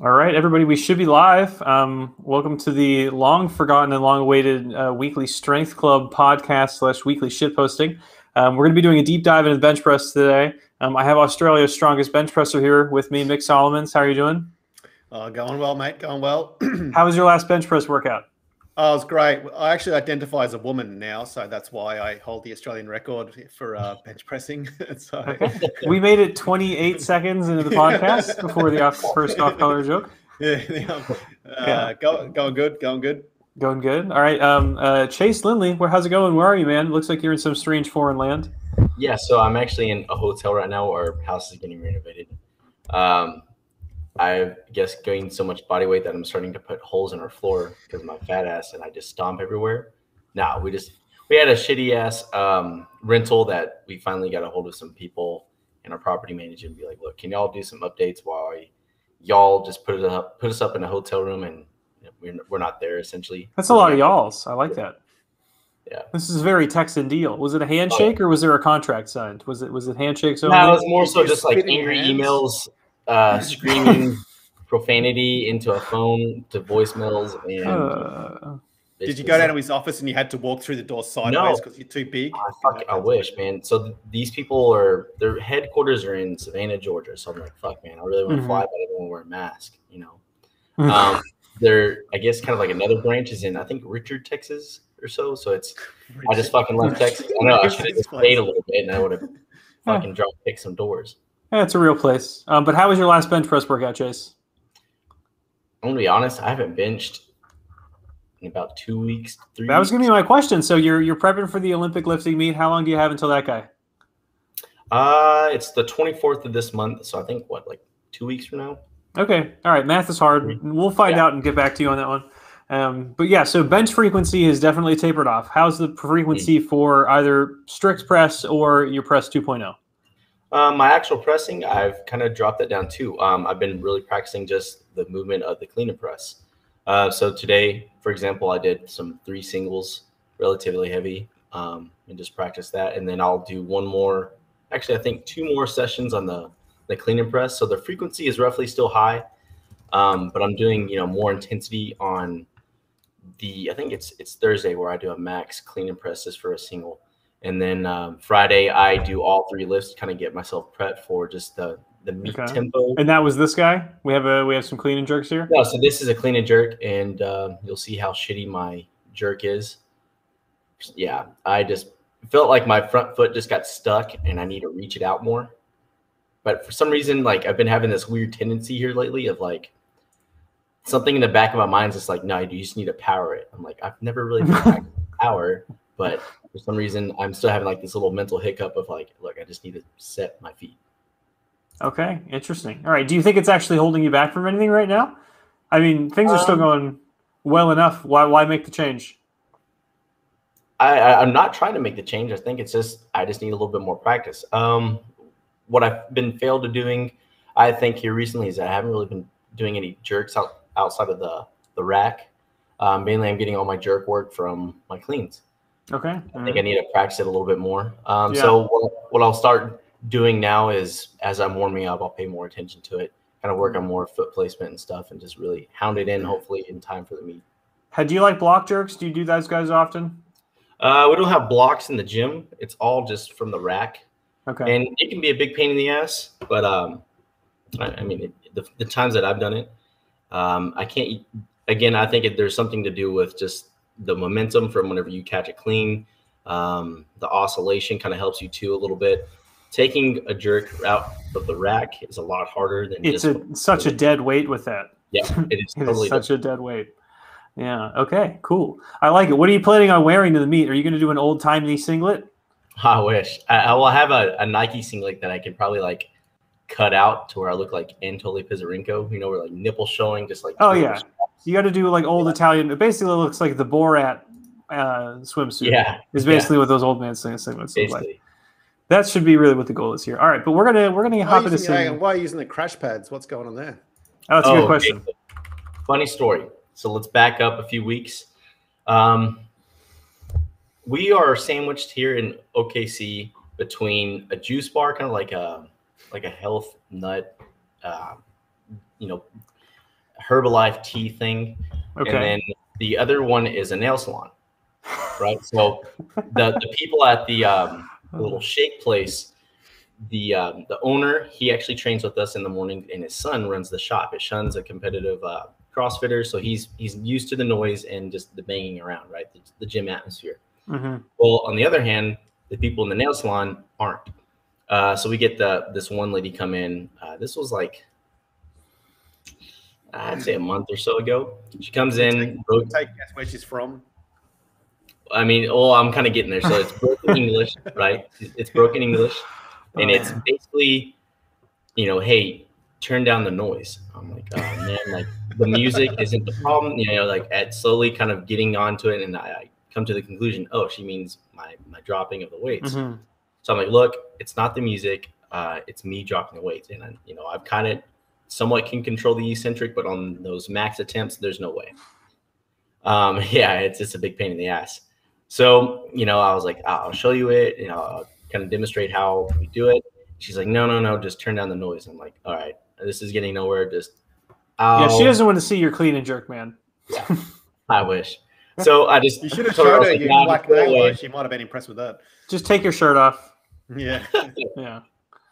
All right, everybody, we should be live. Welcome to the long-forgotten and long-awaited weekly Strength Club podcast / weekly shitposting. We're going to be doing a deep dive into the bench press today. I have Australia's strongest bench presser here with me, Mick Solomons. How are you doing? Going well, mate. Going well. How was your last bench press workout? Oh, it was great. I actually identify as a woman now, so that's why I hold the Australian record for bench pressing. So, okay. We made it 28 seconds into the podcast before the first off-color joke. Yeah. Going good. All right. Chase Lindley, how's it going? Where are you, man? Looks like you're in some strange foreign land. Yeah, so I'm actually in a hotel right now. Our house is getting renovated. I guess gained so much body weight that I'm starting to put holes in our floor because of my fat ass, and I just stomp everywhere. Now we had a shitty ass rental that we finally got a hold of some people and our property manager and be like, look, can y'all do some updates while y'all just put us up in a hotel room and we're not there essentially. That's a lot of y'alls. I like that. Yeah. This is a very Texan deal. Was it a handshake or was there a contract signed? Was it handshakes only? No, it was more so just like angry emails. Screaming profanity into a phone to voicemails. And did you go down to his office and you had to walk through the door sideways because you're too big? I wish, man. So these people their headquarters are in Savannah, Georgia. So I'm like, fuck, man, I really want to fly, but everyone wear a mask, you know. They're, I guess, kind of like another branch is in, I think, Richard, Texas or so. So it's, I just fucking left Texas. I know I should have just stayed a little bit and I would have fucking kicked some doors. Yeah, it's a real place. But how was your last bench press workout, Chase? I'm going to be honest. I haven't benched in about 2 weeks, 3 weeks. That was going to be my question. So you're prepping for the Olympic lifting meet. How long do you have until that guy? It's the 24th of this month. So I think, like 2 weeks from now? Okay. All right. Math is hard. We'll find out and get back to you on that one. But yeah, so bench frequency has definitely tapered off. How's the frequency for either strict press or your press 2.0? My actual pressing, I've kind of dropped that down too. I've been really practicing just the movement of the clean and press. So today, for example, I did some 3 singles, relatively heavy, and just practice that. And then I'll do one more, actually, I think 2 more sessions on the clean and press. So the frequency is roughly still high, but I'm doing, more intensity on I think it's Thursday where I do a max clean and press just for a single. And then Friday, I do all 3 lifts, kind of get myself prepped for just the meet tempo. And that was this guy? We have some clean and jerks here? No, so this is a clean and jerk, and you'll see how shitty my jerk is. Yeah, I just felt like my front foot just got stuck, and I need to reach it out more. But for some reason, I've been having this weird tendency here lately of, something in the back of my mind's just like, no, you just need to power it. I'm like, I've never really practiced power, but – for some reason, I'm still having this little mental hiccup of look, I just need to set my feet. Okay, interesting. All right, do you think it's actually holding you back from anything right now? I mean, things are still going well enough. Why make the change? I'm not trying to make the change. I think it's just I just need a little bit more practice. What I've been failed to doing, I think here recently, is that I haven't really been doing any jerks outside of the rack. Mainly, I'm getting all my jerk work from my cleans. Okay. I think I need to practice it a little bit more. So what I'll start doing now is, as I'm warming up, I'll pay more attention to it, kind of work on more foot placement and stuff, and just really hound it in, hopefully, in time for the meet. Do you like block jerks? Do you do those guys often? We don't have blocks in the gym. It's all just from the rack. Okay. And it can be a big pain in the ass, but the times that I've done it, I can't. Again, I think there's something to do with just the momentum from whenever you catch a clean, the oscillation kind of helps you too a little bit. Taking a jerk out of the rack is a lot harder than such a dead weight with that. Yeah, it is totally such a dead weight. Yeah. Okay. Cool. I like it. What are you planning on wearing to the meet? Are you going to do an old timey singlet? I wish. I will have a Nike singlet that I can probably cut out to where I look like Antoli Pizarenko. We're nipple showing, just like shoulders. You got to do old Italian. It basically looks like the Borat swimsuit. Yeah, is basically what those old man segments look like. That should be really what the goal is here. All right, but we're gonna hop into this. Why are you using the crash pads? What's going on there? Oh, that's a good question. Okay. Funny story. So let's back up a few weeks. We are sandwiched here in OKC between a juice bar, kind of like a health nut, Herbalife tea thing. Okay. And then the other one is a nail salon, right? So the people at the little shake place, the owner, he actually trains with us in the morning, and his son runs the shop. His son's a competitive CrossFitter, so he's used to the noise and just the banging around, right? The gym atmosphere. Mm-hmm. Well, on the other hand, the people in the nail salon aren't. So we get this one lady come in. This was like, I'd say a month or so ago. She comes in. I guess where she's from. I mean, oh, I'm kind of getting there. So it's broken English, right? It's broken English. And it's basically, you know, hey, turn down the noise. I'm like, oh, man, like the music isn't the problem. You know, like at slowly kind of getting onto it. And I come to the conclusion, oh, she means my dropping of the weights. Mm-hmm. So I'm like, look, it's not the music. It's me dropping the weights. And, you know, I've kind of somewhat can control the eccentric, but on those max attempts, there's no way. Yeah, it's a big pain in the ass. So, you know, I was like, I'll show you it. You know, I'll kind of demonstrate how we do it. She's like, no, just turn down the noise. I'm like, all right, this is getting nowhere. Just she doesn't want to see your clean and jerk, man. Yeah, I wish. So I just you should have showed her. You black no, she might have been impressed with that. Just take your shirt off. Yeah, yeah.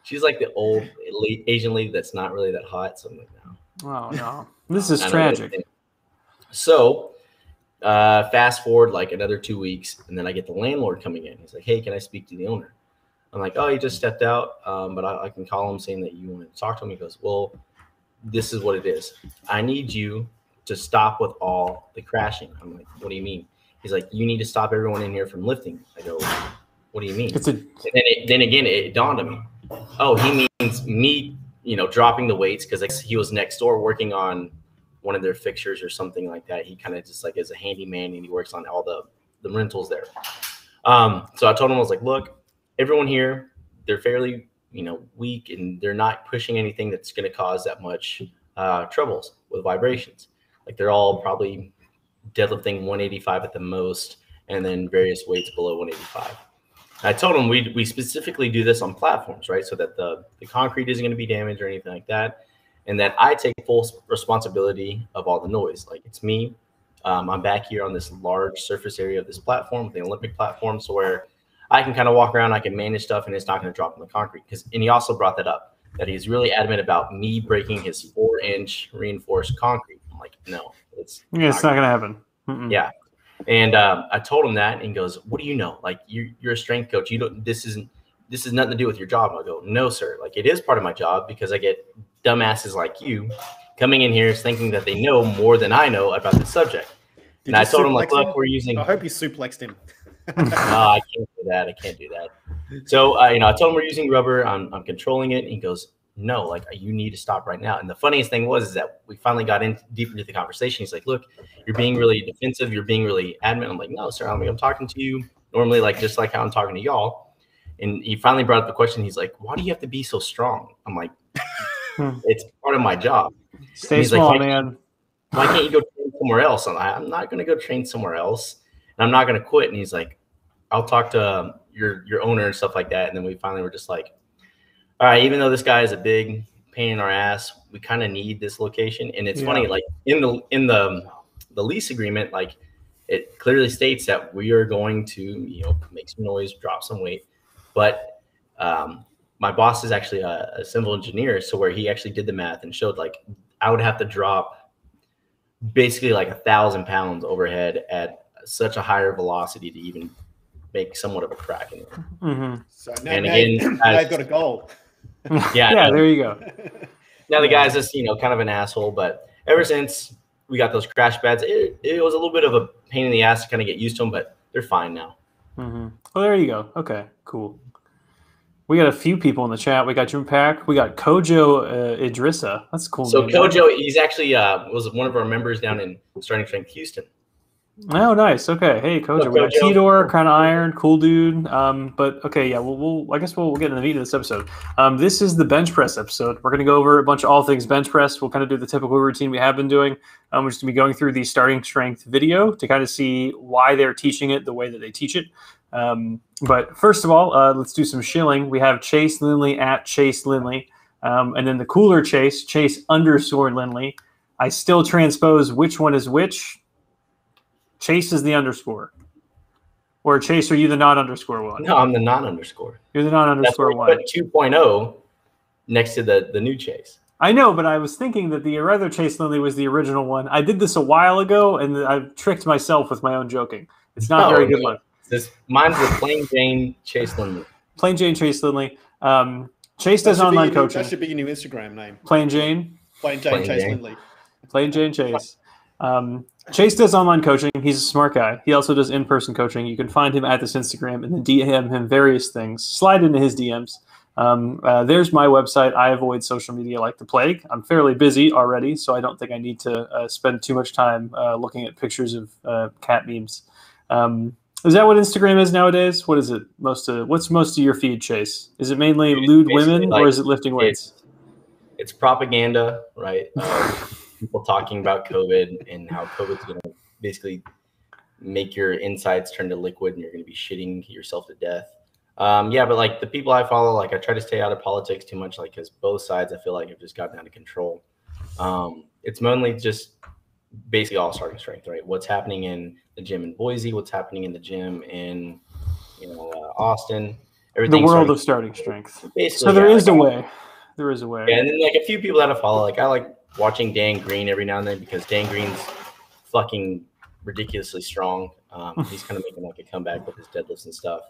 She's like the old Asian lady that's not really that hot. So I'm like, no. Oh no, this is tragic. So fast forward like another 2 weeks, and then I get the landlord coming in. He's like, hey, can I speak to the owner? I'm like, oh, he just stepped out, but I can call him saying that you want to talk to him. He goes, well, this is what it is. I need you to stop with all the crashing. I'm like, what do you mean? He's like, you need to stop everyone in here from lifting. I go, what do you mean? It's then again, it dawned on me. Oh, he means me, you know, dropping the weights because he was next door working on one of their fixtures or something like that. He kind of just like is a handyman and he works on all the rentals there. So I told him, I was like, look, everyone here, they're fairly, you know, weak and they're not pushing anything that's going to cause that much troubles with vibrations. Like they're all probably deadlifting 185 at the most, and then various weights below 185. I told them we specifically do this on platforms, right? So that the concrete isn't going to be damaged or anything like that. And that I take full responsibility of all the noise. Like it's me. I'm back here on this large surface area of this platform, the Olympic platform, so where I can kind of walk around, I can manage stuff, and it's not going to drop on the concrete. And he also brought that up, that he's really adamant about me breaking his 4-inch reinforced concrete. I'm like, no, it's not going to happen. Mm-mm. Yeah. And I told him that, and he goes, what do you know? Like you're a strength coach. You don't, this is nothing to do with your job. I go, no, sir. Like it is part of my job because I get dumbasses like you coming in here thinking that they know more than I know about this subject. Did and I told him like, look, we're using, I hope you suplexed him. I can't do that. I can't do that. So, you know, I told him we're using rubber. I'm controlling it. And he goes, no, like you need to stop right now. And the funniest thing was, is that we finally got in deep into the conversation. He's like, look, you're being really defensive. You're being really adamant. I'm like, no, sir, I'm talking to you normally, like, just like how I'm talking to y'all. And he finally brought up the question. He's like, why do you have to be so strong? I'm like, it's part of my job. Stay small, like, man. Why can't you go train somewhere else? I'm like, I'm not going to go train somewhere else. And I'm not going to quit. And he's like, I'll talk to your owner and stuff like that. And then we finally were just like, all right, even though this guy is a big pain in our ass, we kind of need this location. And it's funny, like in the lease agreement, like it clearly states that we are going to, you know, make some noise, drop some weight. But my boss is actually a civil engineer. So where he actually did the math and showed like I would have to drop basically like 1,000 pounds overhead at such a higher velocity to even make somewhat of a crack in it. Mm-hmm. So now, and again, I've got a goal. Yeah, yeah, there you go. Now the guy's just, you know, kind of an asshole, but ever since we got those crash pads, it was a little bit of a pain in the ass to kind of get used to them, but they're fine now. Mm-hmm. Well, there you go. Okay, cool. We got a few people in the chat. We got Jim Pack. We got Kojo Idrissa. That's cool. So name. Kojo, he's actually was one of our members down in Starting Strength Houston. Oh, nice. Okay. Hey, Kojo. We got Teodore, kind of iron, cool dude. But okay, yeah. We'll I guess we'll get into the meat of this episode. This is the bench press episode. We're gonna go over a bunch of all things bench press. We'll kind of do the typical routine we have been doing. We're just gonna be going through the Starting Strength video to kind of see why they're teaching it the way that they teach it. But first of all, let's do some shilling. We have Chase Lindley at Chase Lindley, and then the cooler Chase, Chase _Lindley. I still transpose which one is which. Chase is the underscore. Or Chase, are you the not underscore one? No, I'm the not underscore. You're the not underscore one. That's where you put 2.0 next to the new Chase. I know, but I was thinking that the other Chase Lindley was the original one. I did this a while ago, and I tricked myself with my own joking. It's not very good luck. Mine's the Plain Jane Chase Lindley. Plain Jane Chase Lindley. Chase does online coaching. That should be your new Instagram name. Plain Jane? Plain Jane Chase Lindley. Plain Jane Chase. Chase does online coaching. He's a smart guy. He also does in-person coaching. You can find him at this Instagram and then DM him various things. Slide into his DMs. There's my website. I avoid social media like the plague. I'm fairly busy already, so I don't think I need to spend too much time looking at pictures of cat memes. Is that what Instagram is nowadays? What is it? What's most of your feed, Chase? Is it mainly lewd women, or is it lifting weights? It's propaganda, right? People talking about COVID and how COVID's going to basically make your insides turn to liquid and you're going to be shitting yourself to death. Yeah, but like the people I follow, like I try to stay out of politics too much, like because both sides I feel like have just gotten out of control. It's mainly just basically all Starting Strength, right? What's happening in the gym in Boise, what's happening in the gym in Austin. Everything. The world of Starting Strength. So there is a way. There is a way. Yeah, and then like a few people that I follow, like I like watching Dan Green every now and then because Dan Green's fucking ridiculously strong. He's kind of making like a comeback with his deadlifts and stuff.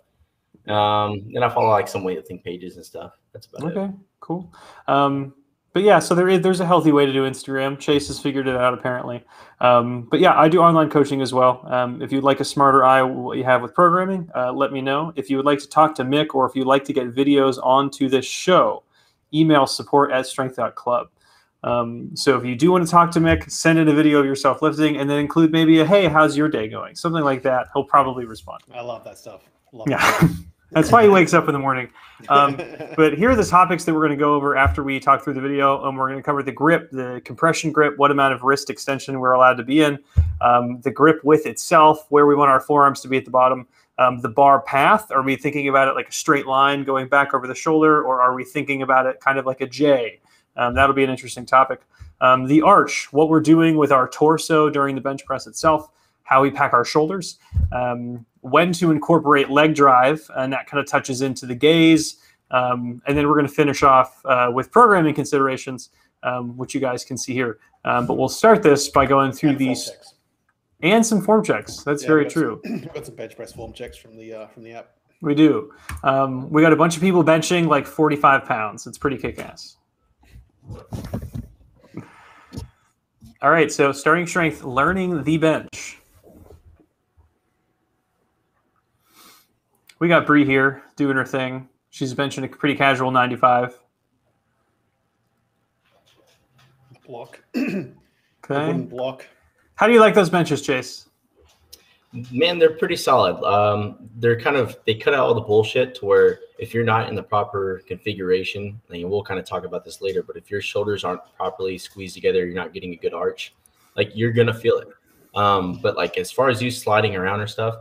And I follow like some weightlifting pages and stuff. That's about it. Okay, cool. But yeah, so there's a healthy way to do Instagram. Chase has figured it out apparently. But yeah, I do online coaching as well. If you'd like a smarter eye what you have with programming, let me know. If you would like to talk to Mick or if you'd like to get videos onto this show, email support@strength.club. So if you do want to talk to Mick, send in a video of yourself lifting and then include maybe a, hey, how's your day going? Something like that. He'll probably respond. I love that stuff. Yeah. That's why he wakes up in the morning. But here are the topics that we're going to go over after we talk through the video. We're going to cover the grip, the compression grip, what amount of wrist extension we're allowed to be in, the grip width itself, where we want our forearms to be at the bottom, the bar path. Are we thinking about it like a straight line going back over the shoulder, or are we thinking about it kind of like a J? That'll be an interesting topic. The arch, what we're doing with our torso during the bench press itself, how we pack our shoulders, when to incorporate leg drive, and that kind of touches into the gaze. And then we're going to finish off with programming considerations, which you guys can see here. But we'll start this by going through these and some form checks. That's very true. We've got some bench press form checks from the app. We do. We got a bunch of people benching like 45 pounds. It's pretty kick-ass. All right, so Starting Strength, learning the bench. We got Bree here doing her thing. She's benching a pretty casual 95. Block. Okay. Wooden block. How do you like those benches, Chase? Man, they're pretty solid. They're kind of, they cut out all the bullshit to where if you're not in the proper configuration, and we'll kind of talk about this later, but if your shoulders aren't properly squeezed together, you're not getting a good arch, like you're going to feel it. But like, as far as you sliding around or stuff,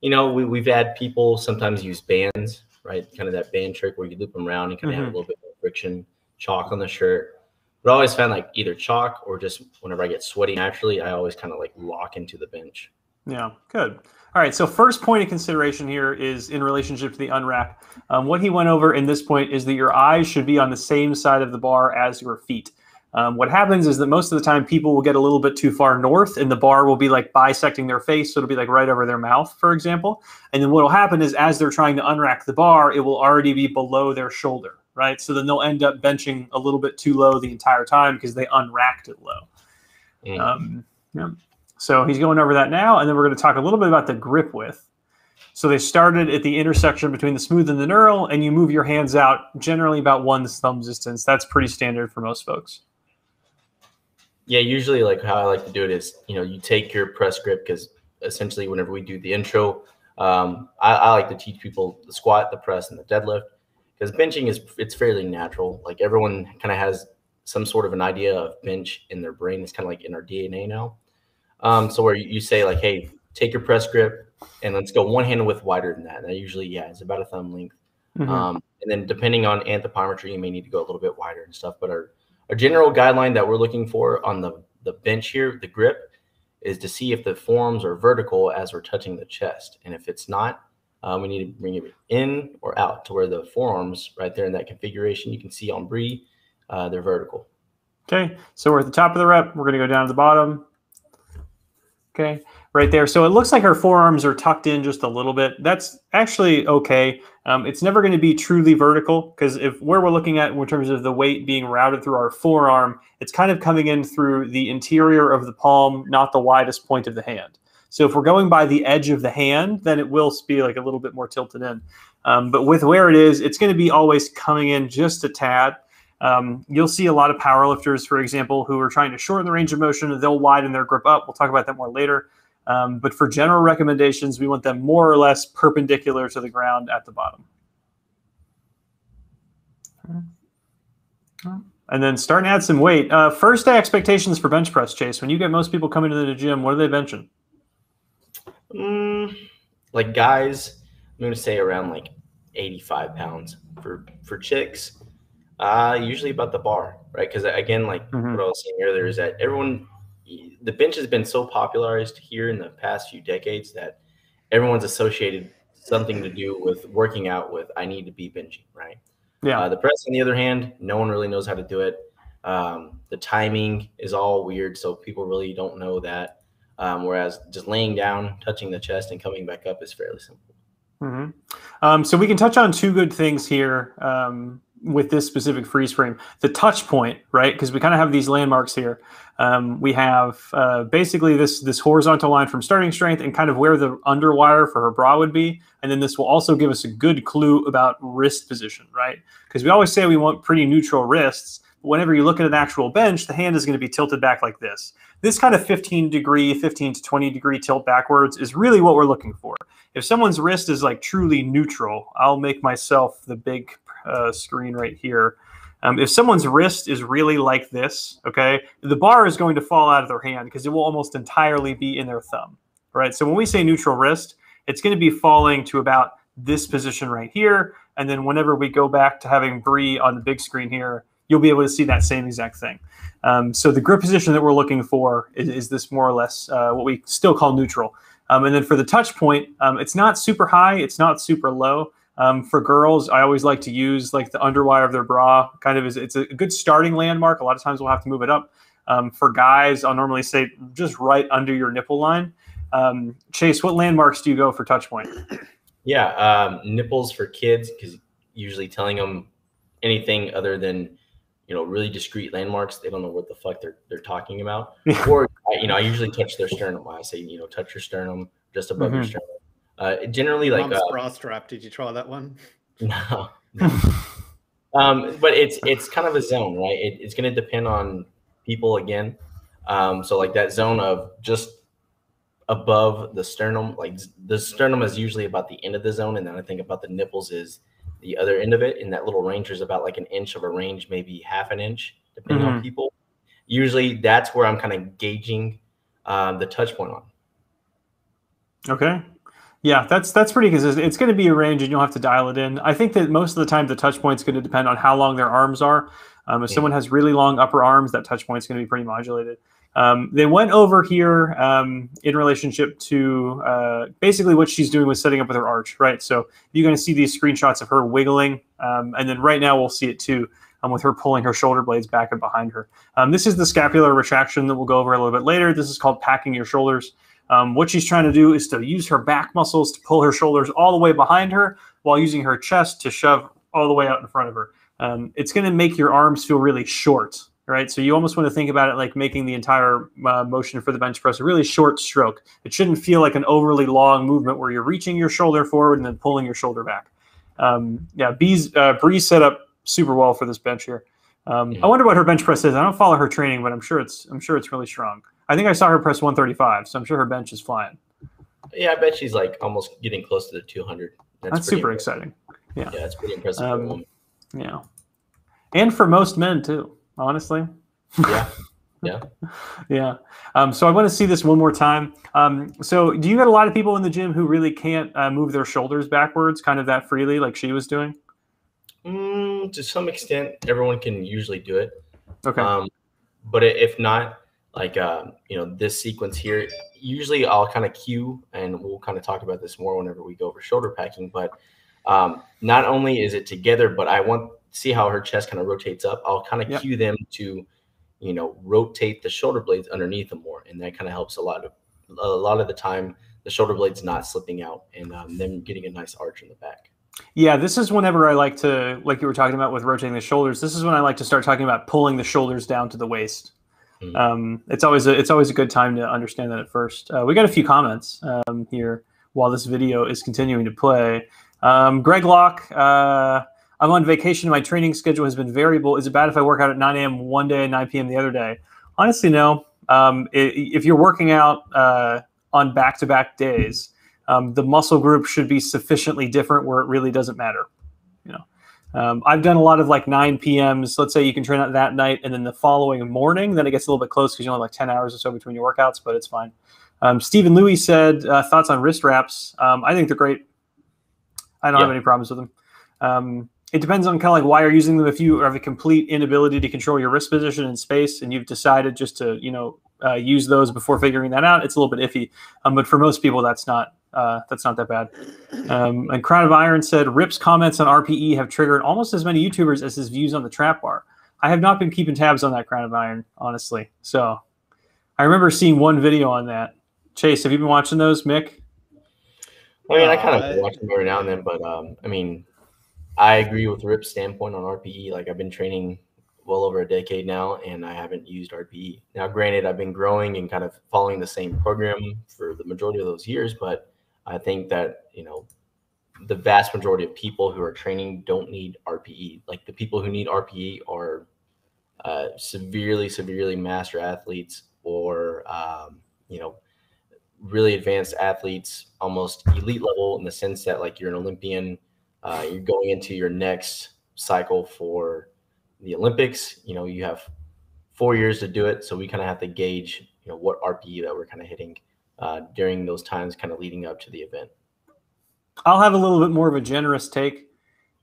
you know, we've had people sometimes use bands, right? Kind of that band trick where you loop them around and kind of have a little bit of friction, chalk on the shirt. But I always found like either chalk or just whenever I get sweaty naturally, I always kind of like lock into the bench. Yeah, good. All right, so first point of consideration here is in relationship to the unwrap. What he went over in this point is that your eyes should be on the same side of the bar as your feet. What happens is that most of the time people will get a little bit too far north and the bar will be like bisecting their face. So it'll be like right over their mouth, for example. And then what will happen is as they're trying to unrack the bar, it will already be below their shoulder, right? So then they'll end up benching a little bit too low the entire time because they unracked it low. Yeah. So he's going over that now. And then we're going to talk a little bit about the grip width. So they started at the intersection between the smooth and the neural, and you move your hands out generally about one thumb distance. That's pretty standard for most folks. Yeah, usually like how I like to do it is, you know, you take your press grip because essentially whenever we do the intro, I like to teach people the squat, the press, and the deadlift because benching is it's fairly natural. Like everyone kind of has some sort of an idea of bench in their brain. It's kind of like in our DNA now. So where you say like, hey, take your press grip and let's go one hand width wider than that. And I usually, yeah, it's about a thumb length. And then depending on anthropometry, you may need to go a little bit wider and stuff, but our A general guideline that we're looking for on the bench here, the grip, is to see if the forearms are vertical as we're touching the chest. And if it's not, we need to bring it in or out to where the forearms right there in that configuration, you can see on Bree, they're vertical. Okay, so we're at the top of the rep. We're going to go down to the bottom. Okay, right there. So it looks like her forearms are tucked in just a little bit. That's actually okay. It's never going to be truly vertical because if where we're looking at in terms of the weight being routed through our forearm, it's kind of coming in through the interior of the palm, not the widest point of the hand. So if we're going by the edge of the hand, then it will be like a little bit more tilted in. But with where it is, it's going to be always coming in just a tad. You'll see a lot of powerlifters, for example, who are trying to shorten the range of motion. They'll widen their grip up. We'll talk about that more later. But for general recommendations, we want them more or less perpendicular to the ground at the bottom. And then starting to add some weight. First day expectations for bench press, Chase. When you get most people coming into the gym, what are they benching? Like guys, I'm going to say around like 85 pounds. For chicks, usually about the bar, right? Because again, like what I was saying earlier is that everyone, the bench has been so popularized here in the past few decades that everyone's associated something to do with working out with, I need to be benching, right? Yeah. The press, on the other hand, no one really knows how to do it. The timing is all weird, so people really don't know that. Whereas just laying down, touching the chest, and coming back up is fairly simple. So we can touch on two good things here. With this specific freeze frame, the touch point, right? Because we kind of have these landmarks here. We have basically this horizontal line from starting strength and kind of where the underwire for her bra would be. And then this will also give us a good clue about wrist position, right? Because we always say we want pretty neutral wrists. But whenever you look at an actual bench, the hand is going to be tilted back like this. This kind of 15 to 20 degree tilt backwards is really what we're looking for. If someone's wrist is like truly neutral, I'll make myself the big screen right here. If someone's wrist is really like this, okay, the bar is going to fall out of their hand because it will almost entirely be in their thumb, right? So when we say neutral wrist, it's going to be falling to about this position right here. And then whenever we go back to having Bree on the big screen here, you'll be able to see that same exact thing. So the grip position that we're looking for is this more or less what we still call neutral. And then for the touch point, it's not super high, it's not super low. For girls, I always like to use like the underwire of their bra kind of it's a good starting landmark. A lot of times we'll have to move it up. For guys, I'll normally say just right under your nipple line. Chase, what landmarks do you go for touch point? Yeah, nipples for kids, because usually telling them anything other than, you know, really discrete landmarks, they don't know what the fuck they're talking about. Or, you know, I usually touch their sternum. I say, you know, touch your sternum just above your sternum. Generally, like bra strap. Did you try that one? No. But it's kind of a zone, right? It's going to depend on people again. So like that zone of just above the sternum, like the sternum is usually about the end of the zone, and then I think about the nipples is the other end of it. And that little range is about like an inch of a range, maybe half an inch, depending on people. Usually, that's where I'm kind of gauging the touch point on. Okay. Yeah, that's pretty consistent. It's going to be a range, and you'll have to dial it in. I think that most of the time the touch point's going to depend on how long their arms are. If someone has really long upper arms, that touch point's going to be pretty modulated. They went over here in relationship to basically what she's doing with setting up with her arch, right? So you're going to see these screenshots of her wiggling, and then right now we'll see it too with her pulling her shoulder blades back and behind her. This is the scapular retraction that we'll go over a little bit later. This is called packing your shoulders. What she's trying to do is to use her back muscles to pull her shoulders all the way behind her while using her chest to shove all the way out in front of her. It's going to make your arms feel really short, right? So you almost want to think about it like making the entire motion for the bench press a really short stroke. It shouldn't feel like an overly long movement where you're reaching your shoulder forward and then pulling your shoulder back. Yeah, Bree set up super well for this bench here. I wonder what her bench press is. I don't follow her training, but I'm sure it's really strong. I think I saw her press 135, so I'm sure her bench is flying. Yeah, I bet she's like almost getting close to the 200. That's super exciting. Yeah, that's pretty impressive. Yeah, and for most men too, honestly. Yeah, yeah, yeah. So I want to see this one more time. So do you get a lot of people in the gym who really can't move their shoulders backwards, kind of that freely, like she was doing? To some extent, everyone can usually do it. Okay. But if not, like, you know, this sequence here, usually I'll kind of cue, and we'll kind of talk about this more whenever we go over shoulder packing. But not only is it together, but I want to see how her chest kind of rotates up. I'll kind of cue them to, you know, rotate the shoulder blades underneath them more. And that kind of helps a lot of the time, the shoulder blades not slipping out and them getting a nice arch in the back. Yeah, this is whenever I like to, like you were talking about with rotating the shoulders, this is when I like to start talking about pulling the shoulders down to the waist. Mm-hmm. It's always a good time to understand that at first. We got a few comments here while this video is continuing to play. Greg Locke, I'm on vacation. My training schedule has been variable. Is it bad if I work out at 9 a.m. one day and 9 p.m. the other day? Honestly, no. If you're working out on back-to-back days, the muscle group should be sufficiently different where it really doesn't matter. You know, I've done a lot of like 9 p.m.s. Let's say you can train out that night and then the following morning, then it gets a little bit close because you only have like 10 hours or so between your workouts, but it's fine. Stephen Louis said, thoughts on wrist wraps. I think they're great. I don't have any problems with them. It depends on kind of like why you're using them. If you have a complete inability to control your wrist position in space and you've decided just to, you know, use those before figuring that out, it's a little bit iffy. But for most people, that's not that bad. And Crown of Iron said, Rip's comments on RPE have triggered almost as many YouTubers as his views on the trap bar. I have not been keeping tabs on that, Crown of Iron, honestly. So I remember seeing one video on that. Chase, have you been watching those, Mick? I mean, I kind of watch them every now and then, but I mean, I agree with Rip's standpoint on RPE. Like, I've been training well over a decade now, and I haven't used RPE. Now, granted, I've been growing and kind of following the same program for the majority of those years, but I think that, you know, the vast majority of people who are training don't need RPE. Like, the people who need RPE are severely, severely master athletes or, you know, really advanced athletes, almost elite level in the sense that, like, you're an Olympian, you're going into your next cycle for the Olympics. You know, you have 4 years to do it. So we kind of have to gauge, you know, what RPE that we're kind of hitting during those times kind of leading up to the event. I'll have a little bit more of a generous take.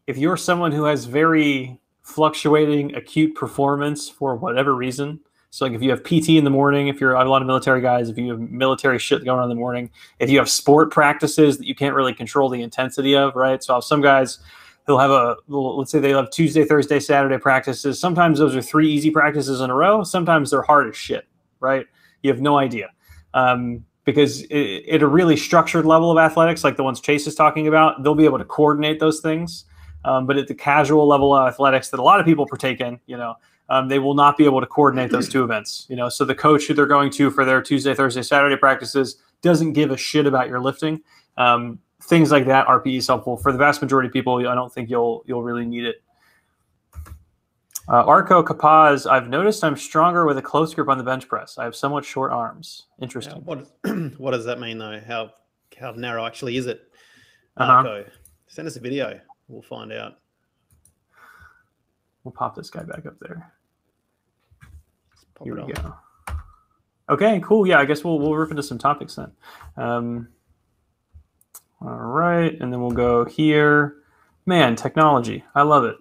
If you're someone who has very fluctuating acute performance for whatever reason, so like if you have PT in the morning, if you're a lot of military guys, if you have military shit going on in the morning, if you have sport practices that you can't really control the intensity of, right? So I'll have some guys who'll have a little, let's say they'll have Tuesday, Thursday, Saturday practices. Sometimes those are 3 easy practices in a row. Sometimes they're hard as shit, right? You have no idea. Because at a really structured level of athletics, like the ones Chase is talking about, they'll be able to coordinate those things. But at the casual level of athletics that a lot of people partake in, you know, they will not be able to coordinate those 2 events, you know. So the coach who they're going to for their Tuesday, Thursday, Saturday practices doesn't give a shit about your lifting. Things like that, RPE is helpful. For the vast majority of people, I don't think you'll really need it. Arco Capaz, I've noticed I'm stronger with a close grip on the bench press. I have somewhat short arms. Interesting. Yeah, what does that mean, though? How narrow actually is it, Arco? Send us a video. We'll find out. We'll pop this guy back up there. Here we go. Okay, cool. Yeah, I guess we'll rip into some topics then. All right, and then we'll go here. Man, technology. I love it.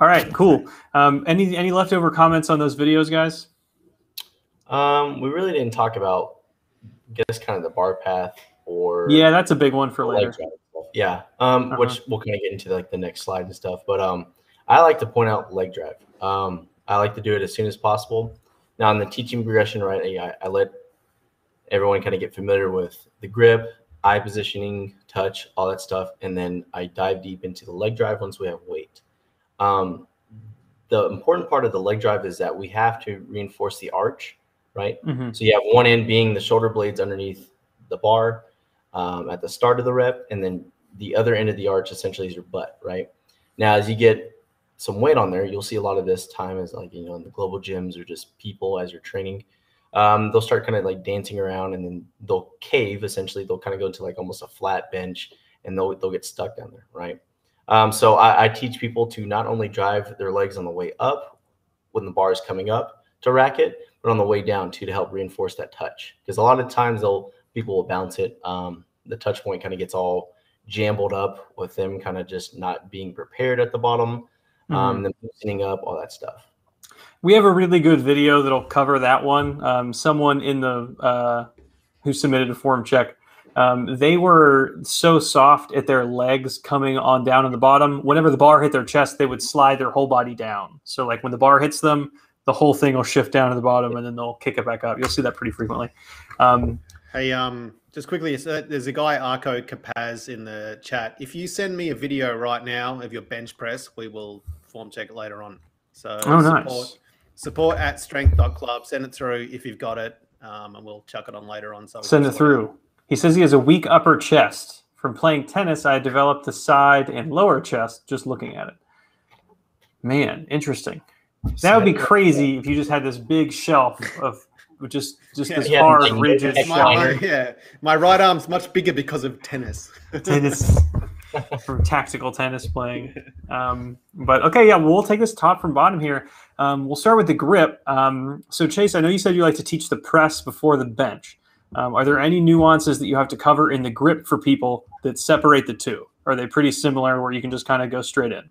All right, cool. Any leftover comments on those videos, guys? We really didn't talk about, I guess, kind of the bar path or... Yeah, that's a big one for later. Yeah, which we'll kind of get into like the next slide and stuff. But I like to point out leg drive. I like to do it as soon as possible. Now in the teaching progression, right, I let everyone kind of get familiar with the grip, eye positioning, touch, all that stuff. And then I dive deep into the leg drive once we have weight. The important part of the leg drive is that we have to reinforce the arch, right? Mm-hmm. So you have one end being the shoulder blades underneath the bar at the start of the rep, and then the other end of the arch essentially is your butt, right? Now, as you get some weight on there, you'll see a lot of this time as, like, you know, in the global gyms or just people as you're training, they'll start kind of like dancing around and then they'll cave. Essentially, they'll kind of go to like almost a flat bench and they'll get stuck down there, right? So I teach people to not only drive their legs on the way up when the bar is coming up to rack it, but on the way down too, to help reinforce that touch. Because a lot of times people will bounce it. The touch point kind of gets all jambled up with them kind of just not being prepared at the bottom. then loosening up, all that stuff. We have a really good video that'll cover that one. Someone in the who submitted a form check, they were so soft at their legs coming on down at the bottom. Whenever the bar hit their chest, they would slide their whole body down. So like when the bar hits them, the whole thing will shift down to the bottom and then they'll kick it back up. You'll see that pretty frequently. Hey, just quickly, there's a guy, Arco Capaz, in the chat. If you send me a video right now of your bench press, we will form check it later on. So support at strength.club. Send it through if you've got it, and we'll chuck it on later on. So send it through. He says he has a weak upper chest. From playing tennis, I developed the side and lower chest just looking at it. Man, interesting. That would be crazy if you just had this big shelf of just this hard, rigid shelf. Yeah, my right arm's much bigger because of tennis. From tactical tennis playing. But okay, yeah, we'll take this top from bottom here. We'll start with the grip. So Chase, I know you said you like to teach the press before the bench. Are there any nuances that you have to cover in the grip for people that separate the two? Are they pretty similar where you can just kind of go straight in?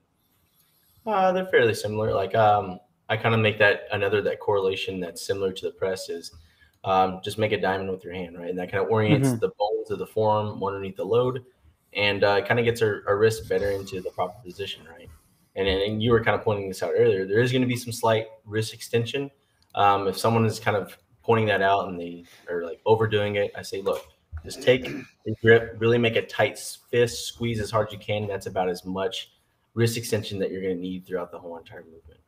They're fairly similar. Like I kind of make that correlation that's similar to the press is just make a diamond with your hand, right? And that kind of orients the bones of the forearm underneath the load, and kind of gets our wrist better into the proper position, right? And you were kind of pointing this out earlier. There is going to be some slight wrist extension. If someone is kind of pointing that out and they are like overdoing it, I say, look, just take the grip, really make a tight fist, squeeze as hard as you can. That's about as much wrist extension that you're going to need throughout the whole entire movement.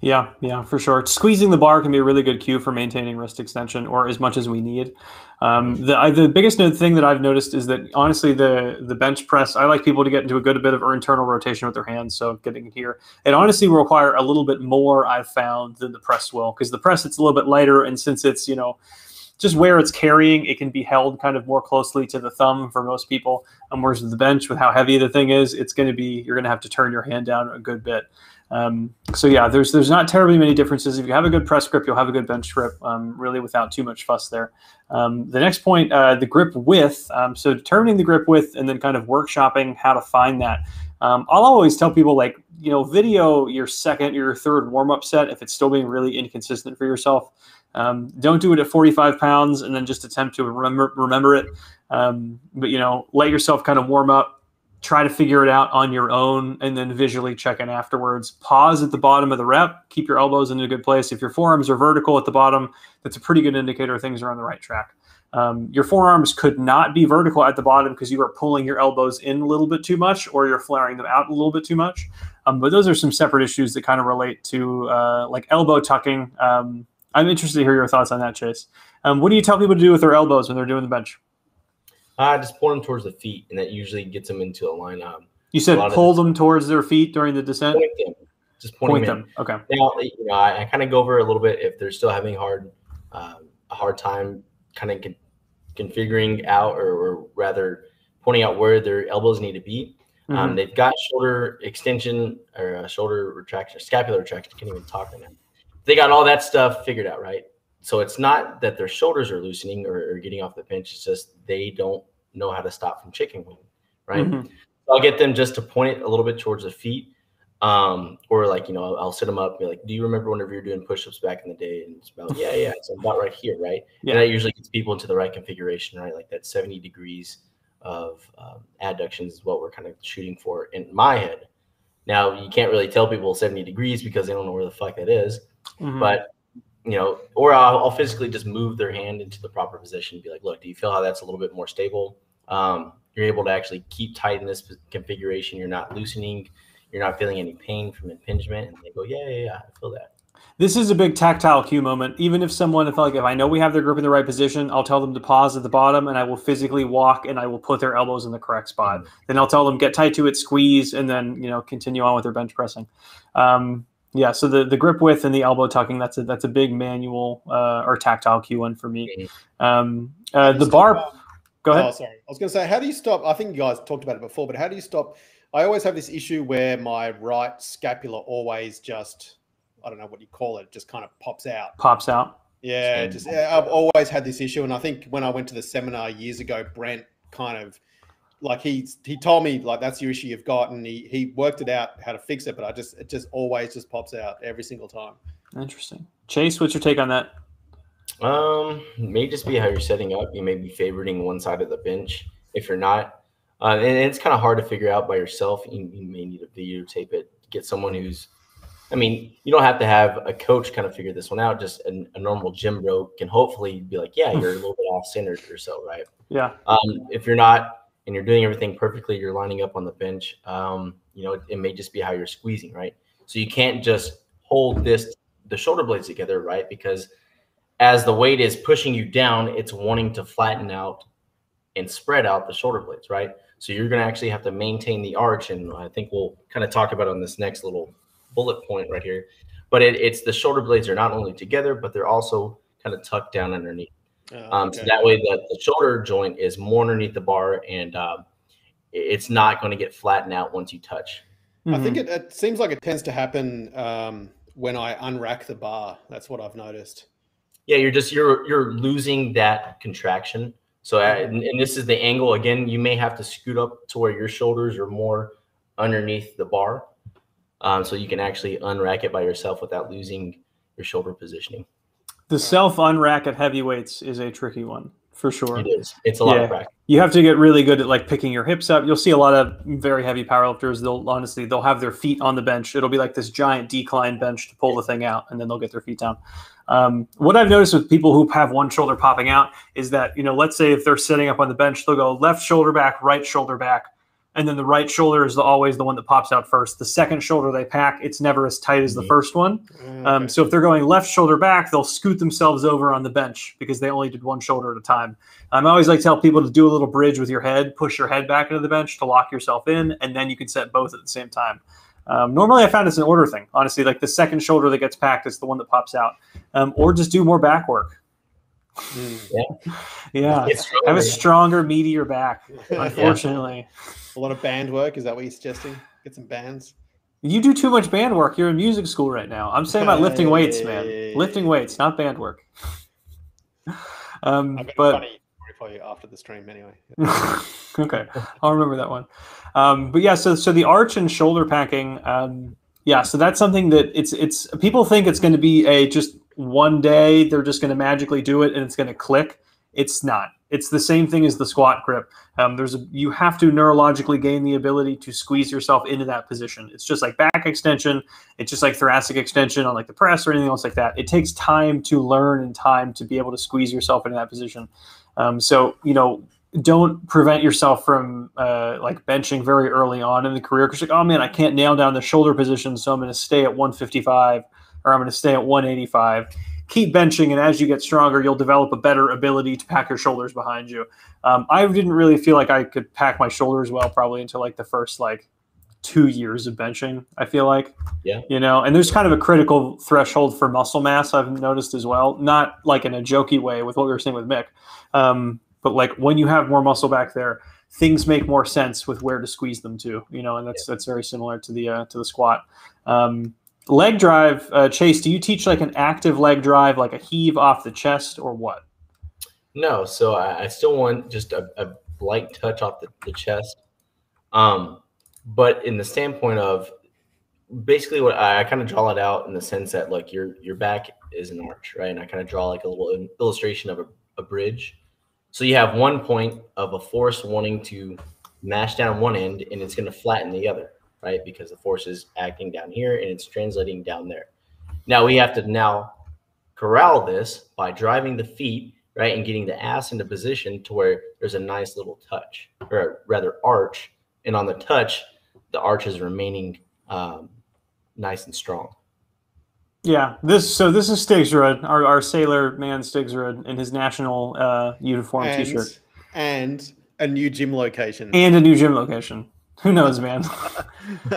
Yeah, yeah, for sure. Squeezing the bar can be a really good cue for maintaining wrist extension, or as much as we need. The biggest thing that I've noticed is that, honestly, the bench press, I like people to get into a good bit of internal rotation with their hands, so getting here. It honestly will require a little bit more, I've found, than the press will, because the press, it's a little bit lighter, and since it's, you know, just where it's carrying, it can be held kind of more closely to the thumb for most people. Whereas the bench, with how heavy the thing is, it's going to be, you're going to have to turn your hand down a good bit. So yeah, there's not terribly many differences. If you have a good press grip, you'll have a good bench grip, really without too much fuss there. The next point, the grip width. So determining the grip width and then kind of workshopping how to find that. I'll always tell people, like, you know, video your second or your third warm-up set if it's still being really inconsistent for yourself. Don't do it at 45 pounds and then just attempt to remember it. But, you know, let yourself kind of warm up. Try to figure it out on your own and then visually check in afterwards. Pause at the bottom of the rep. Keep your elbows in a good place. If your forearms are vertical at the bottom, that's a pretty good indicator things are on the right track. Your forearms could not be vertical at the bottom because you are pulling your elbows in a little bit too much, or you're flaring them out a little bit too much. But those are some separate issues that kind of relate to like elbow tucking. I'm interested to hear your thoughts on that, Chase. What do you tell people to do with their elbows when they're doing the bench? Just pull them towards the feet, and that usually gets them into a line up. You said pull them towards their feet during the descent? Point them. Just point them. Okay. Now, you know, I kind of go over a little bit if they're still having a hard time kind of configuring out, or rather pointing out where their elbows need to be. They've got shoulder extension or shoulder retraction, or scapular retraction. I can't even talk right now. They got all that stuff figured out, right? So it's not that their shoulders are loosening or getting off the bench. It's just they don't know how to stop from chicken wing, right? So I'll get them just to point it a little bit towards the feet. Or like, you know, I'll sit them up and be like, do you remember whenever you're doing push-ups back in the day? And it's about, yeah, it's about right here, right? Yeah. And that usually gets people into the right configuration, right? Like that 70 degrees of adductions is what we're kind of shooting for in my head. Now, you can't really tell people 70 degrees because they don't know where the fuck that is. But you know, or I'll physically just move their hand into the proper position and be like, look, do you feel how that's a little bit more stable? You're able to actually keep tight in this configuration. You're not loosening. You're not feeling any pain from impingement. And they go, yeah, I feel that. This is a big tactile cue moment. Even if someone, if I know we have their grip in the right position, I'll tell them to pause at the bottom and I will physically walk and I will put their elbows in the correct spot. Then I'll tell them get tight to it, squeeze, and then, you know, continue on with their bench pressing. Yeah, so the grip width and the elbow tucking, that's a big manual or tactile cue one for me. The bar, go ahead. Oh, sorry. I was going to say, how do you stop? I think you guys talked about it before, but how do you stop? I always have this issue where my right scapula always just, I don't know what you call it, just kind of pops out. Pops out. Yeah, I've always had this issue. And I think when I went to the seminar years ago, Brent kind of like he told me, like, that's your issue you've got, and he worked it out how to fix it, but it just always just pops out every single time. Interesting. Chase, what's your take on that? May just be how you're setting up. You may be favoriting one side of the bench if you're not. And it's kind of hard to figure out by yourself. You may need to videotape it. Get someone who's, I mean, you don't have to have a coach kind of figure this one out. Just a normal gym bro can hopefully be like, yeah, you're a little bit off center or so, right? Yeah. If you're not and you're doing everything perfectly, you're lining up on the bench, you know, it may just be how you're squeezing, right? So you can't just hold the shoulder blades together, right? Because as the weight is pushing you down, it's wanting to flatten out and spread out the shoulder blades, right? So you're going to actually have to maintain the arch, and I think we'll kind of talk about it on this next little bullet point right here. But it's the shoulder blades are not only together, but they're also kind of tucked down underneath. Okay. So that way the shoulder joint is more underneath the bar, and it's not going to get flattened out once you touch. Mm-hmm. I think it seems like it tends to happen when I unrack the bar. That's what I've noticed. Yeah, you're losing that contraction. So, and this is the angle. Again, you may have to scoot up to where your shoulders are more underneath the bar, so you can actually unrack it by yourself without losing your shoulder positioning. The self-unrack at heavyweights is a tricky one, for sure. It is. It's a lot of practice. You have to get really good at, like, picking your hips up. You'll see a lot of very heavy powerlifters. They'll have their feet on the bench. It'll be like this giant decline bench to pull the thing out, and then they'll get their feet down. What I've noticed with people who have one shoulder popping out is that, you know, let's say if they're sitting up on the bench, they'll go left shoulder back, right shoulder back. And then the right shoulder is always the one that pops out first. The second shoulder they pack, it's never as tight as the first one. So if they're going left shoulder back, they'll scoot themselves over on the bench because they only did one shoulder at a time. I always like to tell people to do a little bridge with your head, push your head back into the bench to lock yourself in, and then you can set both at the same time. Normally I found it's an order thing, honestly. Like the second shoulder that gets packed is the one that pops out. Or just do more back work. Yeah. Have a stronger, meatier back, unfortunately. A lot of band work. Is that what you're suggesting? Get some bands? You do too much band work. You're in music school right now. I'm saying about lifting weights, man. Lifting weights, not band work. But funny for you after the stream anyway. Okay. I'll remember that one. But yeah, so the arch and shoulder packing, so that's something that it's people think it's going to be just one day they're just going to magically do it and it's going to click. It's not. It's the same thing as the squat grip. You have to neurologically gain the ability to squeeze yourself into that position. It's just like back extension. It's just like thoracic extension on like the press or anything else like that. It takes time to learn and time to be able to squeeze yourself into that position. So, you know, don't prevent yourself from like benching very early on in the career because you're like, oh man, I can't nail down the shoulder position, so I'm going to stay at 155 or I'm going to stay at 185. Keep benching, and as you get stronger, you'll develop a better ability to pack your shoulders behind you. I didn't really feel like I could pack my shoulders well probably until like the first like 2 years of benching, I feel like. Yeah. You know, and there's kind of a critical threshold for muscle mass I've noticed as well, not like in a jokey way with what we were saying with Mick, but like when you have more muscle back there, things make more sense with where to squeeze them to, you know, and that's very similar to the squat. Leg drive, Chase, do you teach like an active leg drive, like a heave off the chest or what? No, so I still want just a light touch off the chest. But in the standpoint of basically what I kind of draw it out in the sense that like your back is an arch, right? And I kind of draw like a little illustration of a bridge. So you have one point of a force wanting to mash down one end and it's going to flatten the other, right? Because the force is acting down here and it's translating down there. Now we have to now corral this by driving the feet, right? And getting the ass into position to where there's a nice little touch or rather arch. And on the touch, the arch is remaining nice and strong. Yeah. So this is Stigsrud, our sailor man Stigsrud in his national uniform t-shirt. And a new gym location. Who knows, man?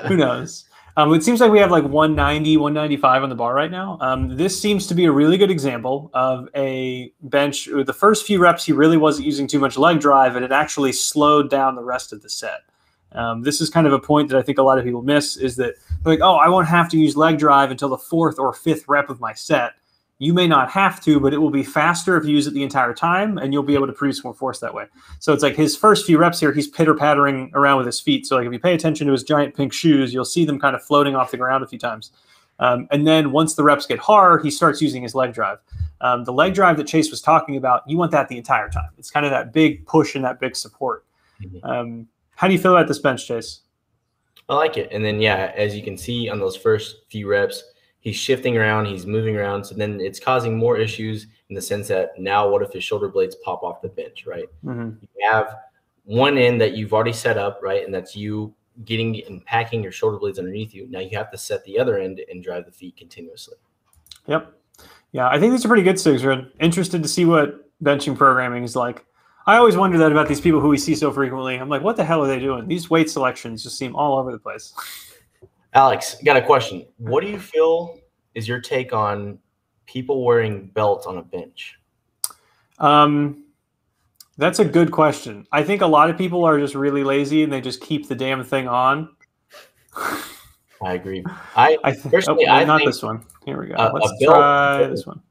Who knows? It seems like we have like 190, 195 on the bar right now. This seems to be a really good example of a bench. The first few reps, he really wasn't using too much leg drive, and it actually slowed down the rest of the set. This is kind of a point that I think a lot of people miss is that they're like, oh, I won't have to use leg drive until the 4th or 5th rep of my set. You may not have to, but it will be faster if you use it the entire time, and you'll be able to produce more force that way. So it's like his first few reps here, he's pitter-pattering around with his feet. So like if you pay attention to his giant pink shoes, you'll see them kind of floating off the ground a few times. And then once the reps get hard, he starts using his leg drive. The leg drive that Chase was talking about, you want that the entire time. It's kind of that big push and that big support. How do you feel about this bench, Chase? I like it. And then, yeah, as you can see on those first few reps, he's shifting around, he's moving around. So then it's causing more issues in the sense that now what if his shoulder blades pop off the bench, right? You have one end that you've already set up, right? And that's you getting and packing your shoulder blades underneath you. Now you have to set the other end and drive the feet continuously. Yep. Yeah, I think these are pretty good, Stigsrud. Interested to see what benching programming is like. I always wonder that about these people who we see so frequently. I'm like, what the hell are they doing? These weight selections just seem all over the place. Alex, got a question. What do you feel is your take on people wearing belts on a bench? That's a good question. I think a lot of people are just really lazy and they just keep the damn thing on. I agree. I think, not this one. Here we go. Let's try this one.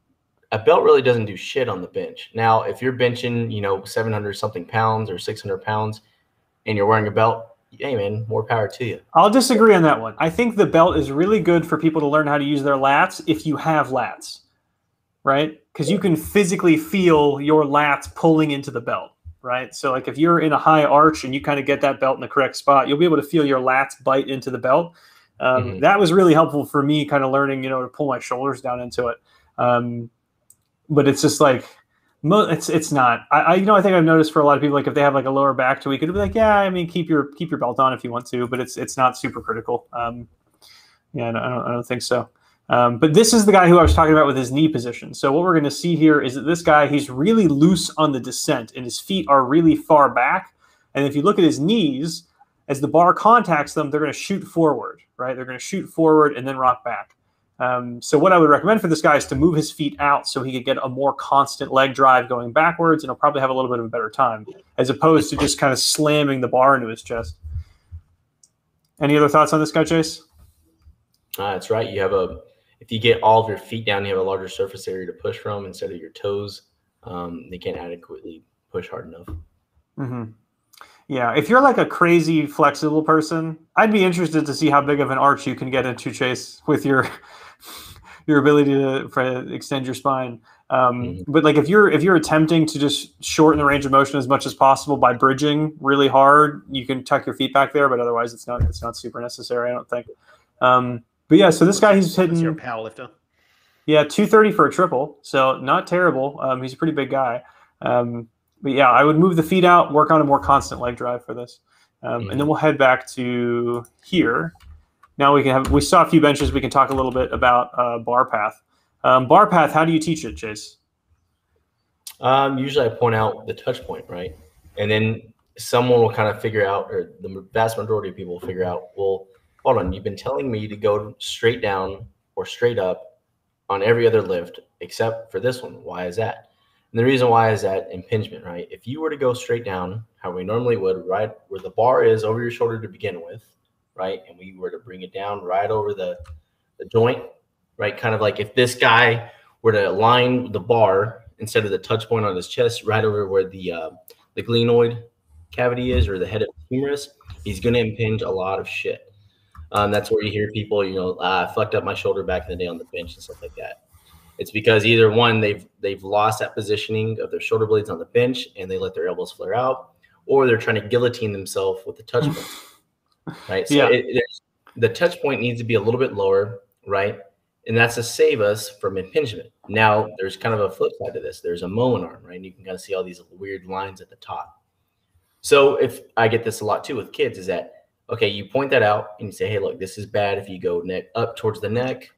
A belt really doesn't do shit on the bench. Now, if you're benching, you know, 700-something pounds or 600 pounds and you're wearing a belt, hey, man, more power to you. I'll disagree on that one. I think the belt is really good for people to learn how to use their lats if you have lats, right? Because you can physically feel your lats pulling into the belt, right? So, like, if you're in a high arch and you kind of get that belt in the correct spot, you'll be able to feel your lats bite into the belt. That was really helpful for me kind of learning, you know, to pull my shoulders down into it. But it's just like, it's not, you know, I think I've noticed for a lot of people, like if they have like a lower back tweak, it'd be like, yeah, I mean, keep your belt on if you want to, but it's not super critical. Yeah, I don't think so. But this is the guy who I was talking about with his knee position. So what we're going to see here is that this guy, he's really loose on the descent and his feet are really far back. And if you look at his knees, as the bar contacts them, they're going to shoot forward, right? They're going to shoot forward and then rock back. So what I would recommend for this guy is to move his feet out so he could get a more constant leg drive going backwards, and he'll probably have a little bit of a better time as opposed to just kind of slamming the bar into his chest. Any other thoughts on this guy, Chase? That's right. You have if you get all of your feet down, you have a larger surface area to push from instead of your toes. They can't adequately push hard enough. Yeah, if you're like a crazy flexible person, I'd be interested to see how big of an arch you can get into, Chase, with your ability to extend your spine. But like if you're attempting to just shorten the range of motion as much as possible by bridging really hard, you can tuck your feet back there, but otherwise it's not super necessary, I don't think. But yeah, so this guy, he's hitting your powerlifter. Yeah, 230 for a triple, so not terrible. He's a pretty big guy. But yeah, I would move the feet out, work on a more constant leg drive for this. And then we'll head back to here. Now we saw a few benches. We can talk a little bit about bar path. Bar path, how do you teach it, Chase? Usually I point out the touch point, right? And then someone will kind of figure out, or the vast majority of people will figure out, well, hold on, you've been telling me to go straight down or straight up on every other lift except for this one. Why is that? And the reason why is that impingement, right? If you were to go straight down, how we normally would, right, where the bar is over your shoulder to begin with, right, and we were to bring it down right over the joint, right, kind of like if this guy were to align the bar instead of the touch point on his chest right over where the glenoid cavity is or the head of the humerus, he's going to impinge a lot of shit. That's where you hear people, you know, I fucked up my shoulder back in the day on the bench and stuff like that. It's because either one, they've lost that positioning of their shoulder blades on the bench and they let their elbows flare out, or they're trying to guillotine themselves with the touch point, right? So yeah. The touch point needs to be a little bit lower, right? And that's to save us from impingement. Now, there's kind of a flip side to this. There's a Moen arm, right? And you can kind of see all these weird lines at the top. So if I get this a lot too with kids is that, okay, you point that out and you say, hey, look, this is bad. If you go neck up towards the neck,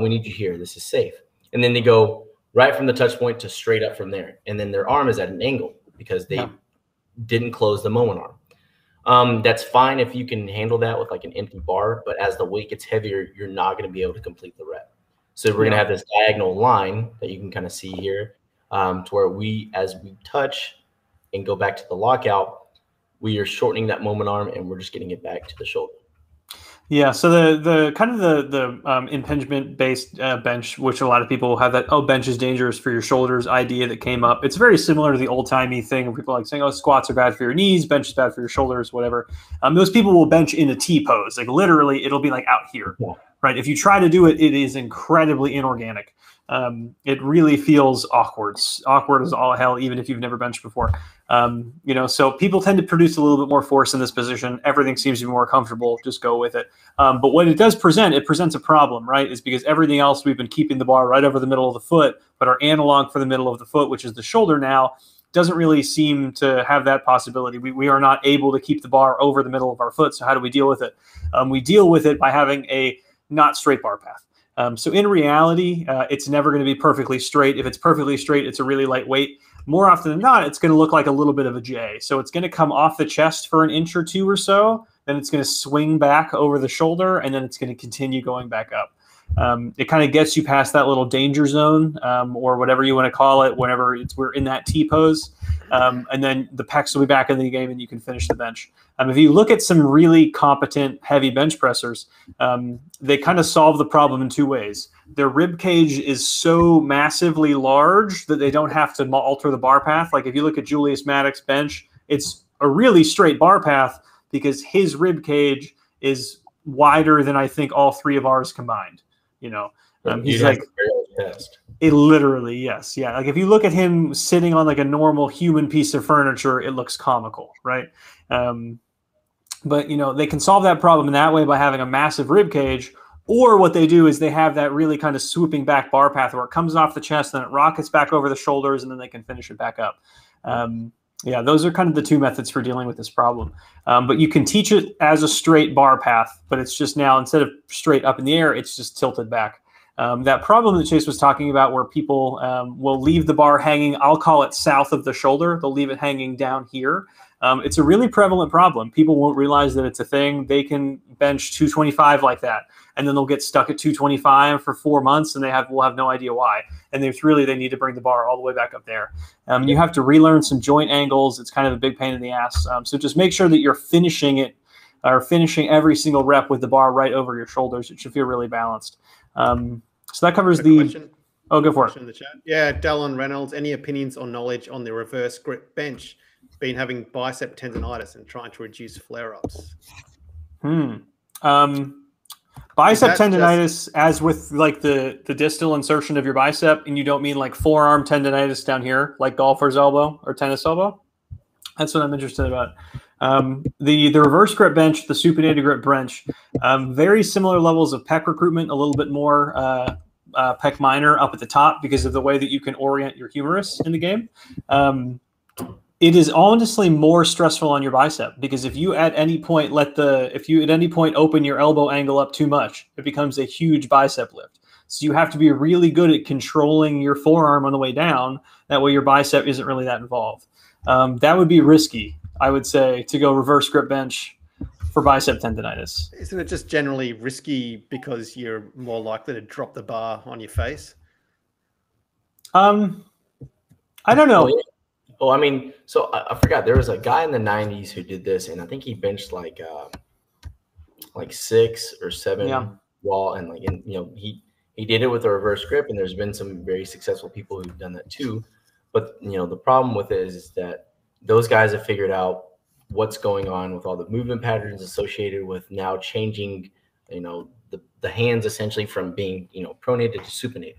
we need you here. This is safe. And then they go right from the touch point to straight up from there. And then their arm is at an angle because they didn't close the moment arm. That's fine if you can handle that with like an empty bar, but as the weight gets heavier, you're not going to be able to complete the rep. So we're going to have this diagonal line that you can kind of see here to where as we touch and go back to the lockout, we are shortening that moment arm and we're just getting it back to the shoulder. Yeah, so the kind of the impingement based bench, which a lot of people have that bench is dangerous for your shoulders idea that came up. It's very similar to the old timey thing where people are like saying, oh, squats are bad for your knees, bench is bad for your shoulders, whatever. Those people will bench in a T pose, like literally it'll be like out here, right? If you try to do it, it is incredibly inorganic. It really feels awkward as all hell, even if you've never benched before. You know, so people tend to produce a little bit more force in this position. Everything seems to be more comfortable. Just go with it. But when it does present, it presents a problem, right? Is because everything else we've been keeping the bar right over the middle of the foot, but our analog for the middle of the foot, which is the shoulder now, doesn't really seem to have that possibility. We are not able to keep the bar over the middle of our foot. So how do we deal with it? We deal with it by having a not straight bar path. So in reality, it's never going to be perfectly straight. If it's perfectly straight, it's a really light weight. More often than not, it's going to look like a little bit of a J. So it's going to come off the chest for an inch or two or so. Then it's going to swing back over the shoulder, and then it's going to continue going back up. It kind of gets you past that little danger zone, or whatever you want to call it, whenever we're in that T pose. And then the pecs will be back in the game and you can finish the bench. If you look at some really competent heavy bench pressers, they kind of solve the problem in two ways. Their rib cage is so massively large that they don't have to alter the bar path. Like if you look at Julius Maddox's bench, it's a really straight bar path because his rib cage is wider than I think all three of ours combined. You know, he's like it literally. Yes. Yeah. Like if you look at him sitting on like a normal human piece of furniture, it looks comical. Right. But, you know, they can solve that problem in that way by having a massive rib cage, or what they do is they have that really kind of swooping back bar path where it comes off the chest, then it rockets back over the shoulders, and then they can finish it back up. Yeah, those are kind of the two methods for dealing with this problem. But you can teach it as a straight bar path, but it's just now, instead of straight up in the air, it's just tilted back. That problem that Chase was talking about where people will leave the bar hanging, I'll call it south of the shoulder. They'll leave it hanging down here. It's a really prevalent problem. People won't realize that it's a thing. They can bench 225 like that, and then they'll get stuck at 225 for 4 months, and will have no idea why. And they need to bring the bar all the way back up there. You have to relearn some joint angles. It's kind of a big pain in the ass. So just make sure that you're finishing it, or finishing every single rep with the bar right over your shoulders. It should feel really balanced. So that covers the question. Oh, go for it. In the chat. Yeah, Dallin Reynolds, any opinions or knowledge on the reverse grip bench? Been having bicep tendonitis and trying to reduce flare-ups. Bicep tendonitis, as with like the distal insertion of your bicep, and you don't mean like forearm tendonitis down here, like golfer's elbow or tennis elbow? That's what I'm interested about. The reverse grip bench, the supinated grip bench, very similar levels of pec recruitment, a little bit more pec minor up at the top because of the way that you can orient your humerus in the game. It is honestly more stressful on your bicep because if you at any point open your elbow angle up too much, it becomes a huge bicep lift. So you have to be really good at controlling your forearm on the way down. That way your bicep isn't really that involved. That would be risky, I would say, to go reverse grip bench for bicep tendonitis. Isn't it just generally risky because you're more likely to drop the bar on your face? I don't know. Oh, I mean, so I forgot there was a guy in the 90s who did this, and I think he benched like 6 or 7 wall, and like, and, you know, he did it with a reverse grip, and there's been some very successful people who've done that too. But, you know, the problem with it is that those guys have figured out what's going on with all the movement patterns associated with now changing, you know, the hands essentially from being, you know, pronated to supinated.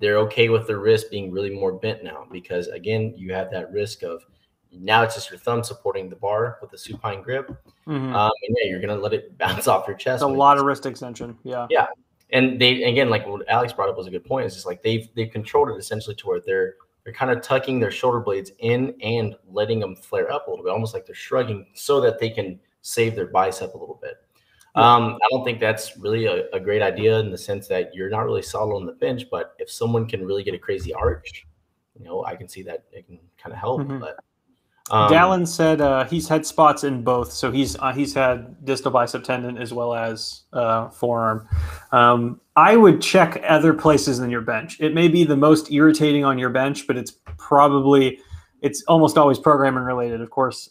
They're okay with the wrist being really more bent now because, again, you have that risk of now it's just your thumb supporting the bar with the supine grip. And yeah, you're going to let it bounce off your chest. It's a lot of wrist extension. Yeah. Yeah. And they, again, like what Alex brought up was a good point. It's just like they've controlled it essentially to where they're kind of tucking their shoulder blades in and letting them flare up a little bit, almost like they're shrugging so that they can save their bicep a little bit. I don't think that's really a great idea in the sense that you're not really solid on the bench, but if someone can really get a crazy arch, you know, I can see that it can kind of help. But Dallin said he's had spots in both. So he's had distal bicep tendon as well as forearm. I would check other places than your bench. It may be the most irritating on your bench, but it's probably It's almost always programming related, of course,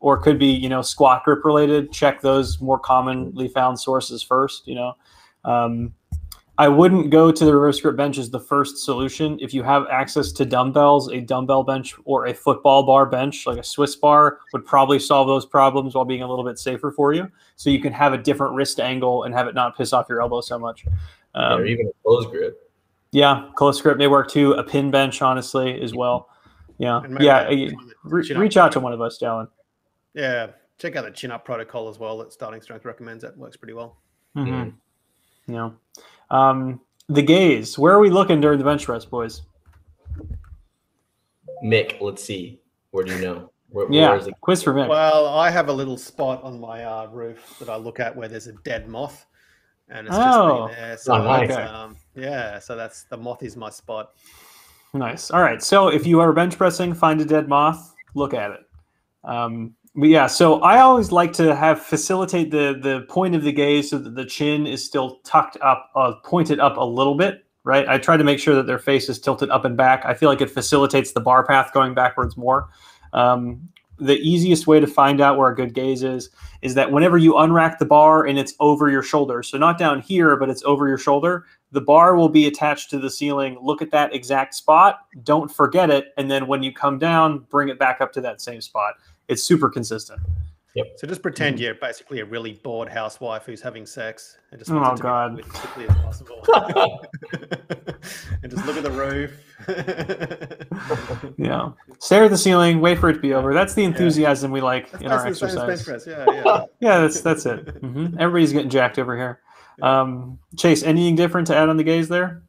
or could be, you know, squat grip related. Check those more commonly found sources first, you know. I wouldn't go to the reverse grip bench as the first solution. If you have access to dumbbells, a dumbbell bench or a football bar bench, like a Swiss bar, would probably solve those problems while being a little bit safer for you. So you can have a different wrist angle and have it not piss off your elbow so much. Or even a close grip. Yeah, close grip may work too. A pin bench, honestly, as well. Yeah, reach out to one of us, Dallin. Yeah, check out the chin-up protocol as well that Starting Strength recommends. That works pretty well. Mm-hmm. Yeah. The gaze. Where are we looking during the bench press, boys? Mick, let's see. Where do you know? Where is the quiz for Mick? Well, I have a little spot on my roof that I look at where there's a dead moth. And it's just been there. So so that's the moth is my spot. Nice. All right. So if you are bench pressing, find a dead moth, look at it. But yeah, so I always like to facilitate the point of the gaze so that the chin is still tucked up, pointed up a little bit, right? I try to make sure that their face is tilted up and back. I feel like it facilitates the bar path going backwards more. The easiest way to find out where a good gaze is that whenever you unrack the bar and it's over your shoulder, so not down here, but it's over your shoulder, the bar will be attached to the ceiling. Look at that exact spot. Don't forget it. And then when you come down, bring it back up to that same spot. It's super consistent. Yep. So just pretend you're basically a really bored housewife who's having sex and just wants to be as quickly as possible. And just look at the roof. Yeah. Stare at the ceiling, wait for it to be over. That's the enthusiasm we like in our exercise. Bench press. That's it. Mm-hmm. Everybody's getting jacked over here. Chase, anything different to add on the gaze there?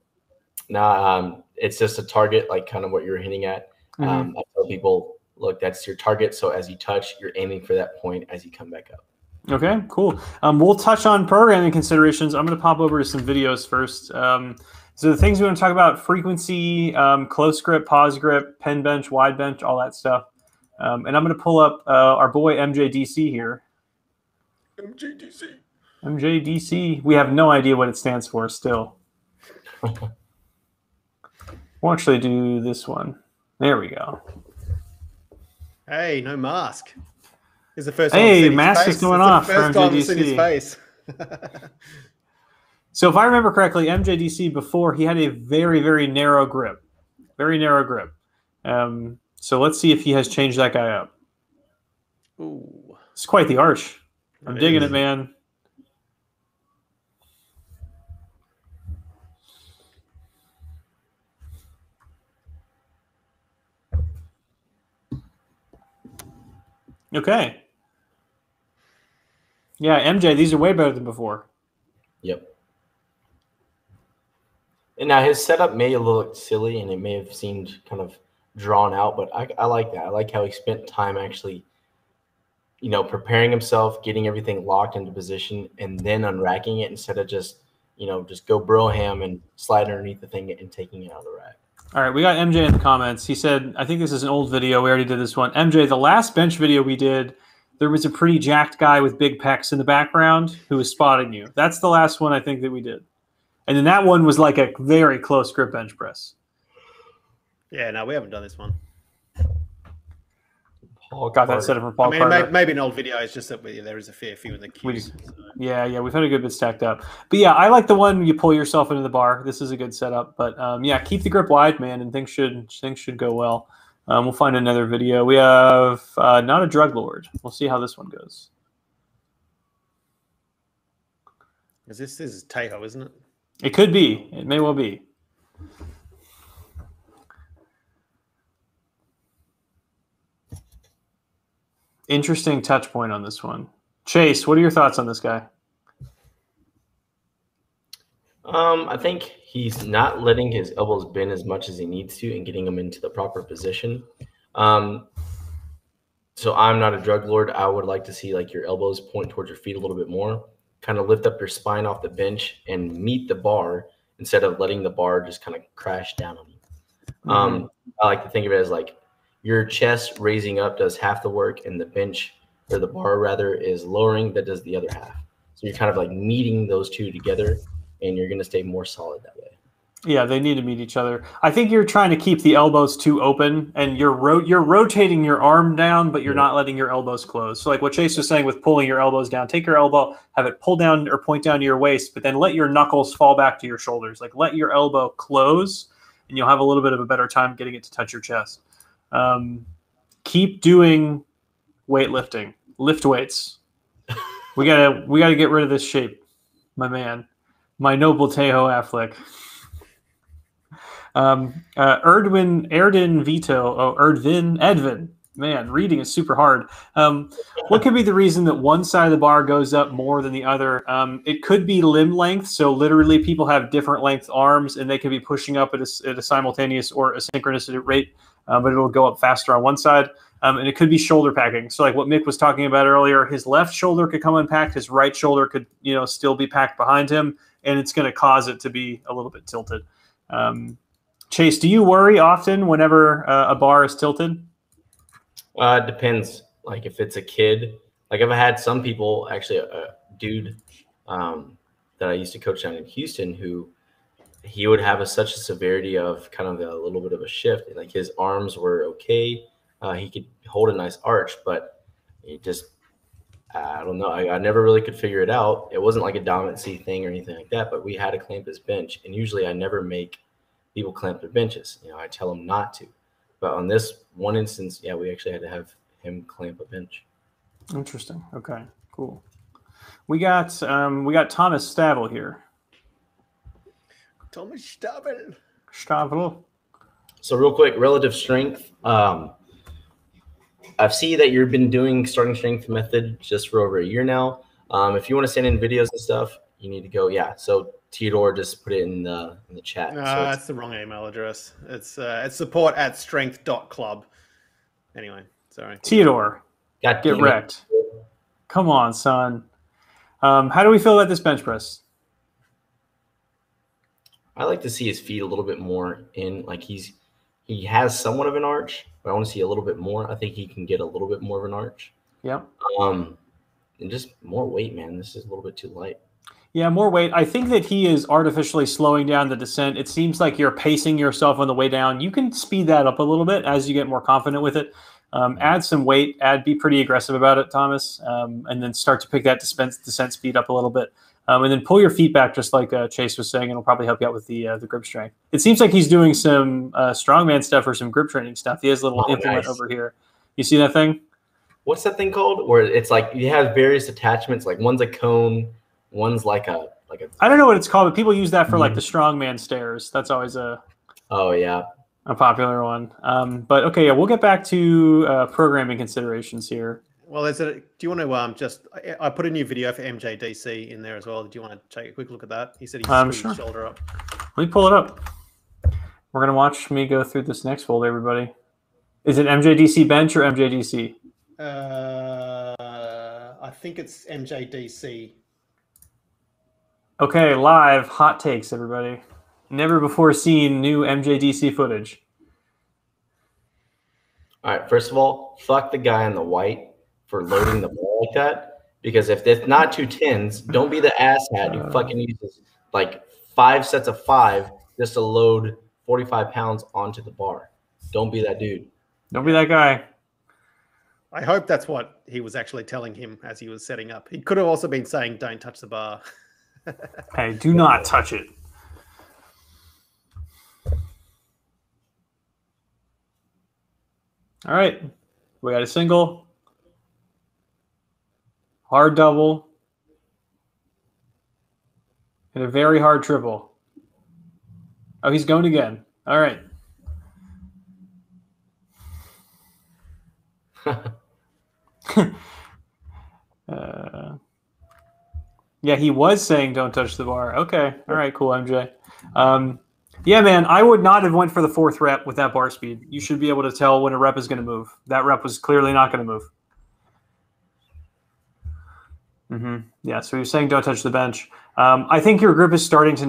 Nah, it's just a target, like kind of what you're hitting at. Mm-hmm. I tell people, look, that's your target. So as you touch, you're aiming for that point as you come back up. Okay, cool. We'll touch on programming considerations. I'm going to pop over to some videos first. So the things we want to talk about, frequency, close grip, pause grip, pen bench, wide bench, all that stuff. And I'm going to pull up our boy MJDC here. MJDC. MJDC. We have no idea what it stands for still. We'll actually do this one. There we go. Hey, no mask. Is the first. Hey, mask is going off for MJDC. So if I remember correctly, MJDC before he had a very, very narrow grip, so let's see if he has changed that guy up. Ooh, it's quite the arch. I'm digging it, man. Okay. Yeah, MJ, these are way better than before. Yep. And now his setup may have looked silly and it may have seemed kind of drawn out, but I like that. I like how he spent time actually, you know, preparing himself, getting everything locked into position, and then unracking it instead of just, you know, just go bro ham and slide underneath the thing and taking it out of the rack. All right, we got MJ in the comments. He said, I think this is an old video. We already did this one. MJ, the last bench video we did, there was a pretty jacked guy with big pecs in the background who was spotting you. That's the last one I think that we did. And then that one was like a very close grip bench press. Yeah, no, we haven't done this one. Paul got that set up for Paul Carter. Maybe an old video. It's just that there is a fair few in the queue. Yeah, we've had a good bit stacked up. But yeah, I like the one you pull yourself into the bar. This is a good setup. But yeah, keep the grip wide, man, and things should go well. We'll find another video. We have Not a Drug Lord. We'll see how this one goes. This is Teho, isn't it? It could be. It may well be. Interesting touch point on this one. Chase, what are your thoughts on this guy? I think he's not letting his elbows bend as much as he needs to and getting them into the proper position. So I'm not a drug lord. I would like to see like your elbows point towards your feet a little bit more, kind of lift up your spine off the bench and meet the bar instead of letting the bar just kind of crash down on you. I like to think of it as like, your chest raising up does half the work, and the bench, or the bar rather, is lowering that does the other half. So you're kind of like meeting those two together, and you're going to stay more solid that way. Yeah, they need to meet each other. I think you're trying to keep the elbows too open, and you're rotating your arm down, but you're not letting your elbows close. So like what Chase was saying with pulling your elbows down, take your elbow, have it pull down or point down to your waist, but then let your knuckles fall back to your shoulders. Like let your elbow close, and you'll have a little bit of a better time getting it to touch your chest. Keep doing weightlifting. Lift weights. We gotta get rid of this shape, my man. My noble Tejo Affleck. Edvin. Man, reading is super hard. What could be the reason that one side of the bar goes up more than the other? It could be limb length. So literally people have different length arms and they can be pushing up at a simultaneous or asynchronous rate, but it'll go up faster on one side. And it could be shoulder packing. So like what Mick was talking about earlier, his left shoulder could come unpacked, his right shoulder could, still be packed behind him, and it's going to cause it to be a little bit tilted. Chase, do you worry often whenever a bar is tilted? It depends. Like if it's a kid, like I've had some people, actually a dude that I used to coach down in Houston, who he would have such a severity of kind of a little bit of a shift. Like his arms were okay. He could hold a nice arch, but it just, I don't know. I never really could figure it out. It wasn't like a dominancy thing or anything like that, but we had to clamp his bench. And usually I never make people clamp their benches. I tell them not to. But on this one instance, yeah, we actually had to have him clamp a bench. Interesting. Okay, cool. We got Thomas Stavel here. Thomas Stavel. Stavel. So real quick, relative strength. I see that you've been doing starting strength method just for over a year now. If you want to send in videos and stuff, you need to go. Yeah. So Teodore just put it in the chat. No, so that's the wrong email address. It's support@strength.club. Anyway, sorry. Teodore, get wrecked. Come on, son. How do we feel about this bench press? I like to see his feet a little bit more in. Like he has somewhat of an arch, but I want to see a little bit more. I think he can get a little bit more of an arch. Yeah. And just more weight, man. This is a little bit too light. Yeah, more weight. I think that he is artificially slowing down the descent. It seems like you're pacing yourself on the way down. You can speed that up a little bit as you get more confident with it. Add some weight. Be pretty aggressive about it, Thomas, and then start to pick that descent speed up a little bit. And then pull your feet back, just like Chase was saying, and it'll probably help you out with the grip strength. It seems like he's doing some strongman stuff or some grip training stuff. He has a little implement over here. You see that thing? What's that thing called? Where it's like you have various attachments. Like one's a cone. One's like a. I don't know what it's called, but people use that for like the strongman stairs. That's always a. Oh yeah. A popular one. But okay, yeah, we'll get back to programming considerations here. Well, do you want to just? I put a new video for MJDC in there as well. Do you want to take a quick look at that? He said he screwed his shoulder up. Let me pull it up. We're gonna watch me go through this next fold, everybody. Is it MJDC bench or MJDC? I think it's MJDC. Okay, live hot takes, everybody. Never before seen new MJDC footage. All right, first of all, fuck the guy in the white for loading the ball like that. Because if it's not 2 tens, don't be the asshat who fucking uses like 5 sets of 5 just to load 45 pounds onto the bar. Don't be that dude. Don't be that guy. I hope that's what he was actually telling him as he was setting up. He could have also been saying, don't touch the bar. Hey, do not touch it. All right. We got a single, hard double, and a very hard triple. Oh, he's going again. All right. Yeah, he was saying don't touch the bar. Okay. All right, cool, MJ. Yeah, man, I would not have went for the 4th rep with that bar speed. You should be able to tell when a rep is going to move. That rep was clearly not going to move. Yeah, so you're saying don't touch the bench. I think your grip is starting to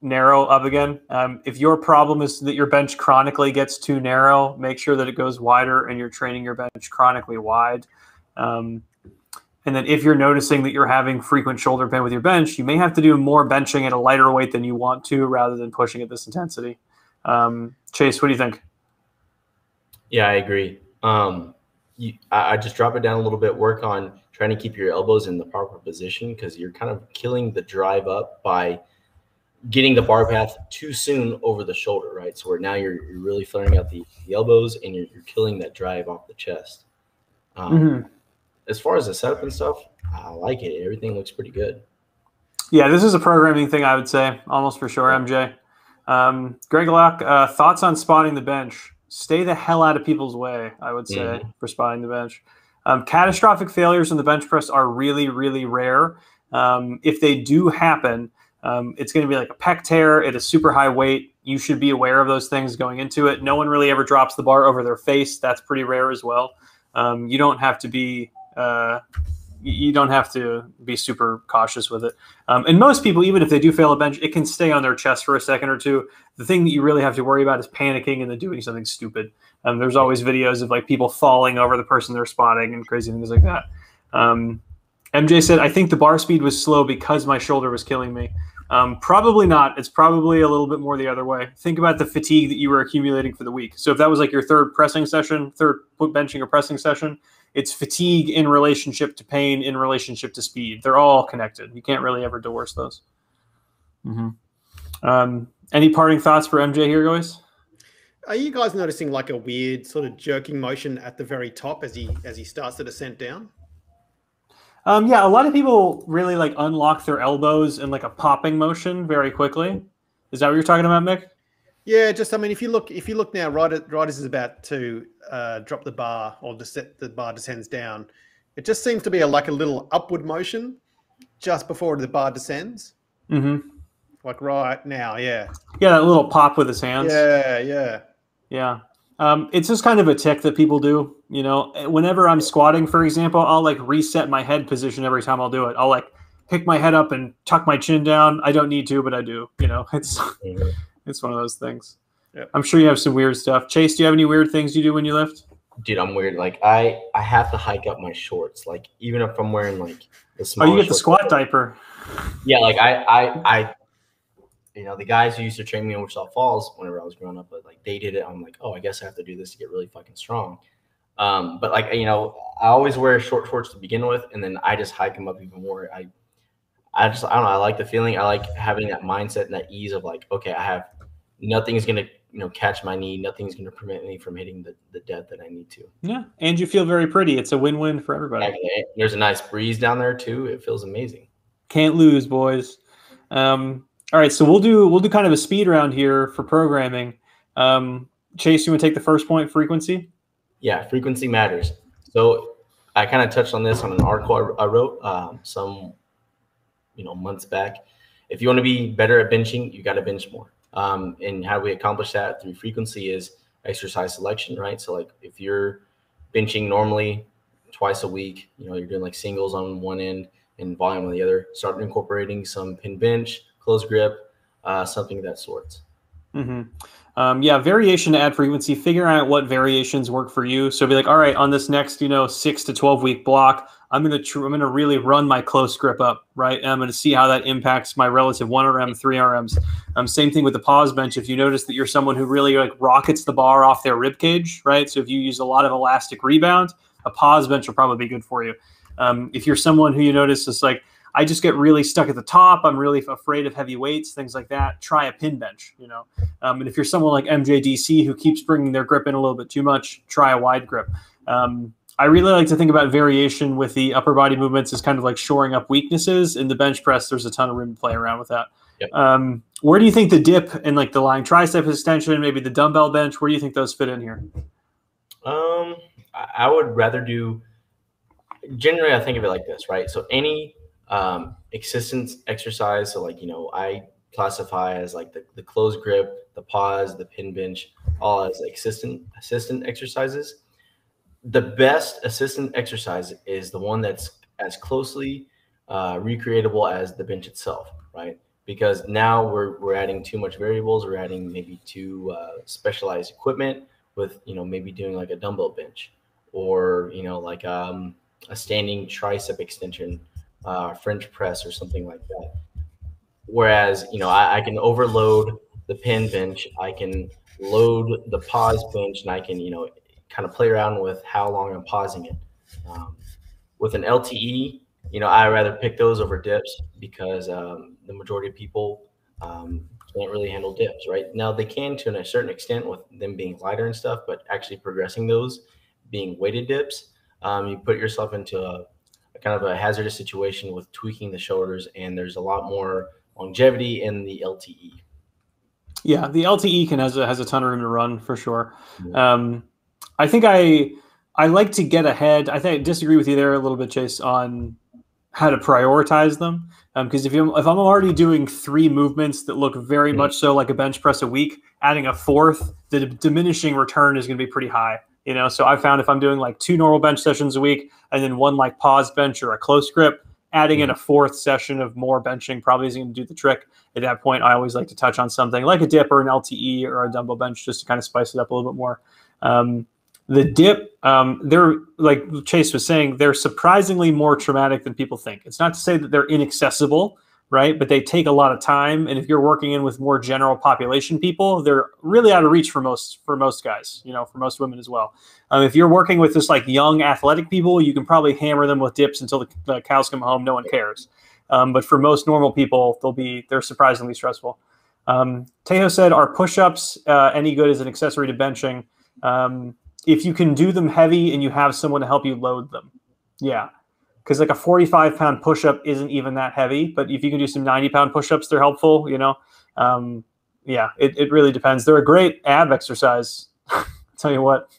narrow up again. If your problem is that your bench chronically gets too narrow, make sure that it goes wider and you're training your bench chronically wide. And then if you're noticing that you're having frequent shoulder pain with your bench, you may have to do more benching at a lighter weight than you want to rather than pushing at this intensity. Chase, what do you think? Yeah, I agree. I just drop it down a little bit, work on trying to keep your elbows in the proper position because you're kind of killing the drive up by getting the bar path too soon over the shoulder, right? So where now you're really flaring out the elbows and you're killing that drive off the chest. As far as the setup and stuff, I like it. Everything looks pretty good. Yeah, this is a programming thing, I would say, almost for sure, MJ. Greg Locke, thoughts on spotting the bench. Stay the hell out of people's way, I would say, for spotting the bench. Catastrophic failures in the bench press are really, really rare. If they do happen, it's going to be like a pec tear at a super high weight. You should be aware of those things going into it. No one really ever drops the bar over their face. That's pretty rare as well. You don't have to be... you don't have to be super cautious with it. And most people, even if they do fail a bench, it can stay on their chest for a second or two. The thing that you really have to worry about is panicking and then doing something stupid. There's always videos of like people falling over the person they're spotting and crazy things like that. MJ said, I think the bar speed was slow because my shoulder was killing me. Probably not. It's probably a little bit more the other way. Think about the fatigue that you were accumulating for the week. So if that was like your third pressing session, third benching or pressing session, it's fatigue in relationship to pain, in relationship to speed. They're all connected. You can't really ever divorce those. Any parting thoughts for MJ here, guys? Are you guys noticing like a weird sort of jerking motion at the very top as he starts to descent down? Yeah, a lot of people really like unlock their elbows in like a popping motion very quickly. Is that what you're talking about, Mick? Yeah, just, I mean, if you look now, right as is about to drop the bar or the bar descends down, it just seems to be like a little upward motion just before the bar descends. Like right now, yeah. Yeah, that little pop with his hands. Yeah. It's just kind of a tick that people do. You know, whenever I'm squatting, for example, I'll like reset my head position every time I'll do it. I'll like pick my head up and tuck my chin down. I don't need to, but I do. You know, it's... It's one of those things. Yep. I'm sure you have some weird stuff. Chase, do you have any weird things you do when you lift? Dude, I'm weird. Like, I have to hike up my shorts. Like, even if I'm wearing, like, the small shorts. Oh, you get the squat diaper. Yeah, like, I you know, the guys who used to train me in Wichita Falls whenever I was growing up, like, they did it. I'm like, oh, I guess I have to do this to get really fucking strong. But, like, you know, I always wear short shorts to begin with, and then I just hike them up even more. I don't know. I like the feeling. I like having that mindset and that ease of like, okay, I have nothing's going to, you know, catch my knee. Nothing's going to prevent me from hitting the depth that I need to. Yeah. And you feel very pretty. It's a win-win for everybody. Okay. There's a nice breeze down there too. It feels amazing. Can't lose, boys. All right. So we'll do kind of a speed round here for programming. Chase, you want to take the first point, frequency? Yeah. Frequency matters. So I kind of touched on this on an article I wrote, you know, months back. If you want to be better at benching, you got to bench more. And how we accomplish that through frequency is exercise selection, right? So like if you're benching normally twice a week, you know, you're doing like singles on one end and volume on the other, start incorporating some pin bench, close grip, something of that sort. Yeah, variation to add frequency, figure out what variations work for you. So be like, all right, on this next, you know, 6 to 12 week block, I'm gonna really run my close grip up, right? And I'm gonna see how that impacts my relative 1RM, 3RMs. Same thing with the pause bench. If you notice that you're someone who really like rockets the bar off their rib cage, right? So if you use a lot of elastic rebound, a pause bench will probably be good for you. If you're someone who you notice is like, I just get really stuck at the top, I'm really afraid of heavy weights, things like that, try a pin bench, you know. And if you're someone like MJDC who keeps bringing their grip in a little bit too much, try a wide grip. I really like to think about variation with the upper body movements as kind of like shoring up weaknesses. In the bench press, there's a ton of room to play around with that. Yep. Where do you think the dip and like the lying tricep extension, maybe the dumbbell bench, where do you think those fit in here? I would rather do, generally I think of it like this, right? So any existence exercise, so like, you know, I classify as like the close grip, the pause, the pin bench, all as assistant exercises. The best assistant exercise is the one that's as closely recreatable as the bench itself, right? Because now we're adding too much variables. We're adding maybe too specialized equipment with, you know, maybe doing like a dumbbell bench or, you know, like a standing tricep extension, French press or something like that. Whereas, you know, I can overload the pin bench, I can load the pause bench, and I can, you know, kind of play around with how long I'm pausing it. With an LTE, you know, I rather pick those over dips because the majority of people can't really handle dips, right? Now they can to a certain extent with them being lighter and stuff, but actually progressing those being weighted dips, you put yourself into a kind of a hazardous situation with tweaking the shoulders, and there's a lot more longevity in the LTE. Yeah, the LTE can has a ton of room to run for sure. Yeah. I think I like to get ahead. I think I disagree with you there a little bit, Chase, on how to prioritize them. Because if I'm already doing three movements that look very much so like a bench press a week, adding a fourth, the diminishing return is going to be pretty high. You know, so I found if I'm doing like two normal bench sessions a week and then one like pause bench or a close grip, adding in a fourth session of more benching probably isn't going to do the trick. At that point, I always like to touch on something like a dip or an LTE or a dumbbell bench just to kind of spice it up a little bit more. The dip, they're, like Chase was saying, they're surprisingly more traumatic than people think. It's not to say that they're inaccessible, right? But they take a lot of time. And if you're working in with more general population people, they're really out of reach for most guys, you know, for most women as well. If you're working with just like young athletic people, you can probably hammer them with dips until the cows come home. No one cares. But for most normal people, they're surprisingly stressful. Tejo said, are push-ups any good as an accessory to benching? If you can do them heavy and you have someone to help you load them. Yeah. Because like a 45-pound push-up isn't even that heavy, but if you can do some 90-pound push-ups, they're helpful, you know? Yeah, it really depends. They're a great ab exercise. Tell you what,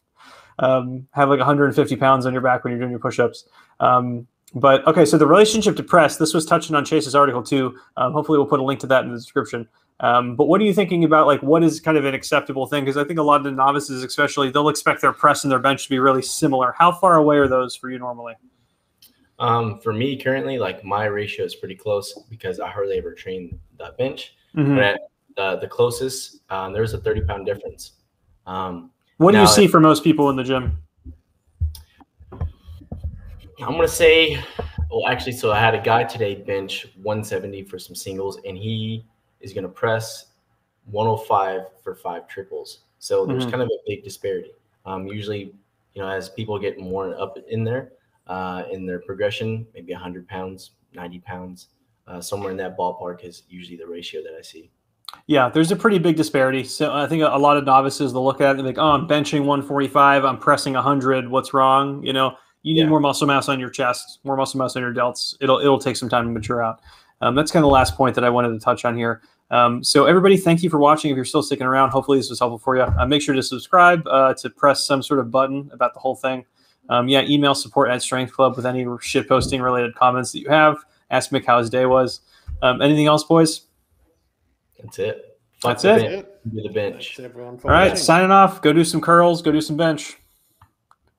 have like 150 pounds on your back when you're doing your push-ups. But okay, so the relationship to press, this was touching on Chase's article too. Hopefully we'll put a link to that in the description. But what are you thinking about, like, what is kind of an acceptable thing? Because I think a lot of the novices, especially, they'll expect their press and their bench to be really similar. How far away are those for you normally? For me currently, like, my ratio is pretty close because I hardly ever train that bench. Mm-hmm. But the closest, there's a 30-pound difference. What do you see for most people in the gym? I'm going to say, well, actually, so I had a guy today bench 170 for some singles, and he is going to press 105 for 5 triples. So there's kind of a big disparity. Usually, you know, as people get more up in there, in their progression, maybe 100 pounds, 90 pounds, somewhere in that ballpark is usually the ratio that I see. Yeah, there's a pretty big disparity. So I think a lot of novices, they'll look at it and they're like, oh, I'm benching 145, I'm pressing 100, what's wrong? You know, you need more muscle mass on your chest, more muscle mass on your delts. It'll take some time to mature out. That's kind of the last point that I wanted to touch on here. So everybody, thank you for watching. If you're still sticking around, hopefully this was helpful for you. Make sure to subscribe, to press some sort of button about the whole thing. Yeah, email support@strengthclub with any shitposting related comments that you have. Ask Mick how his day was. Anything else, boys? That's it. That's it. Do the bench. All right, signing off. Go do some curls. Go do some bench.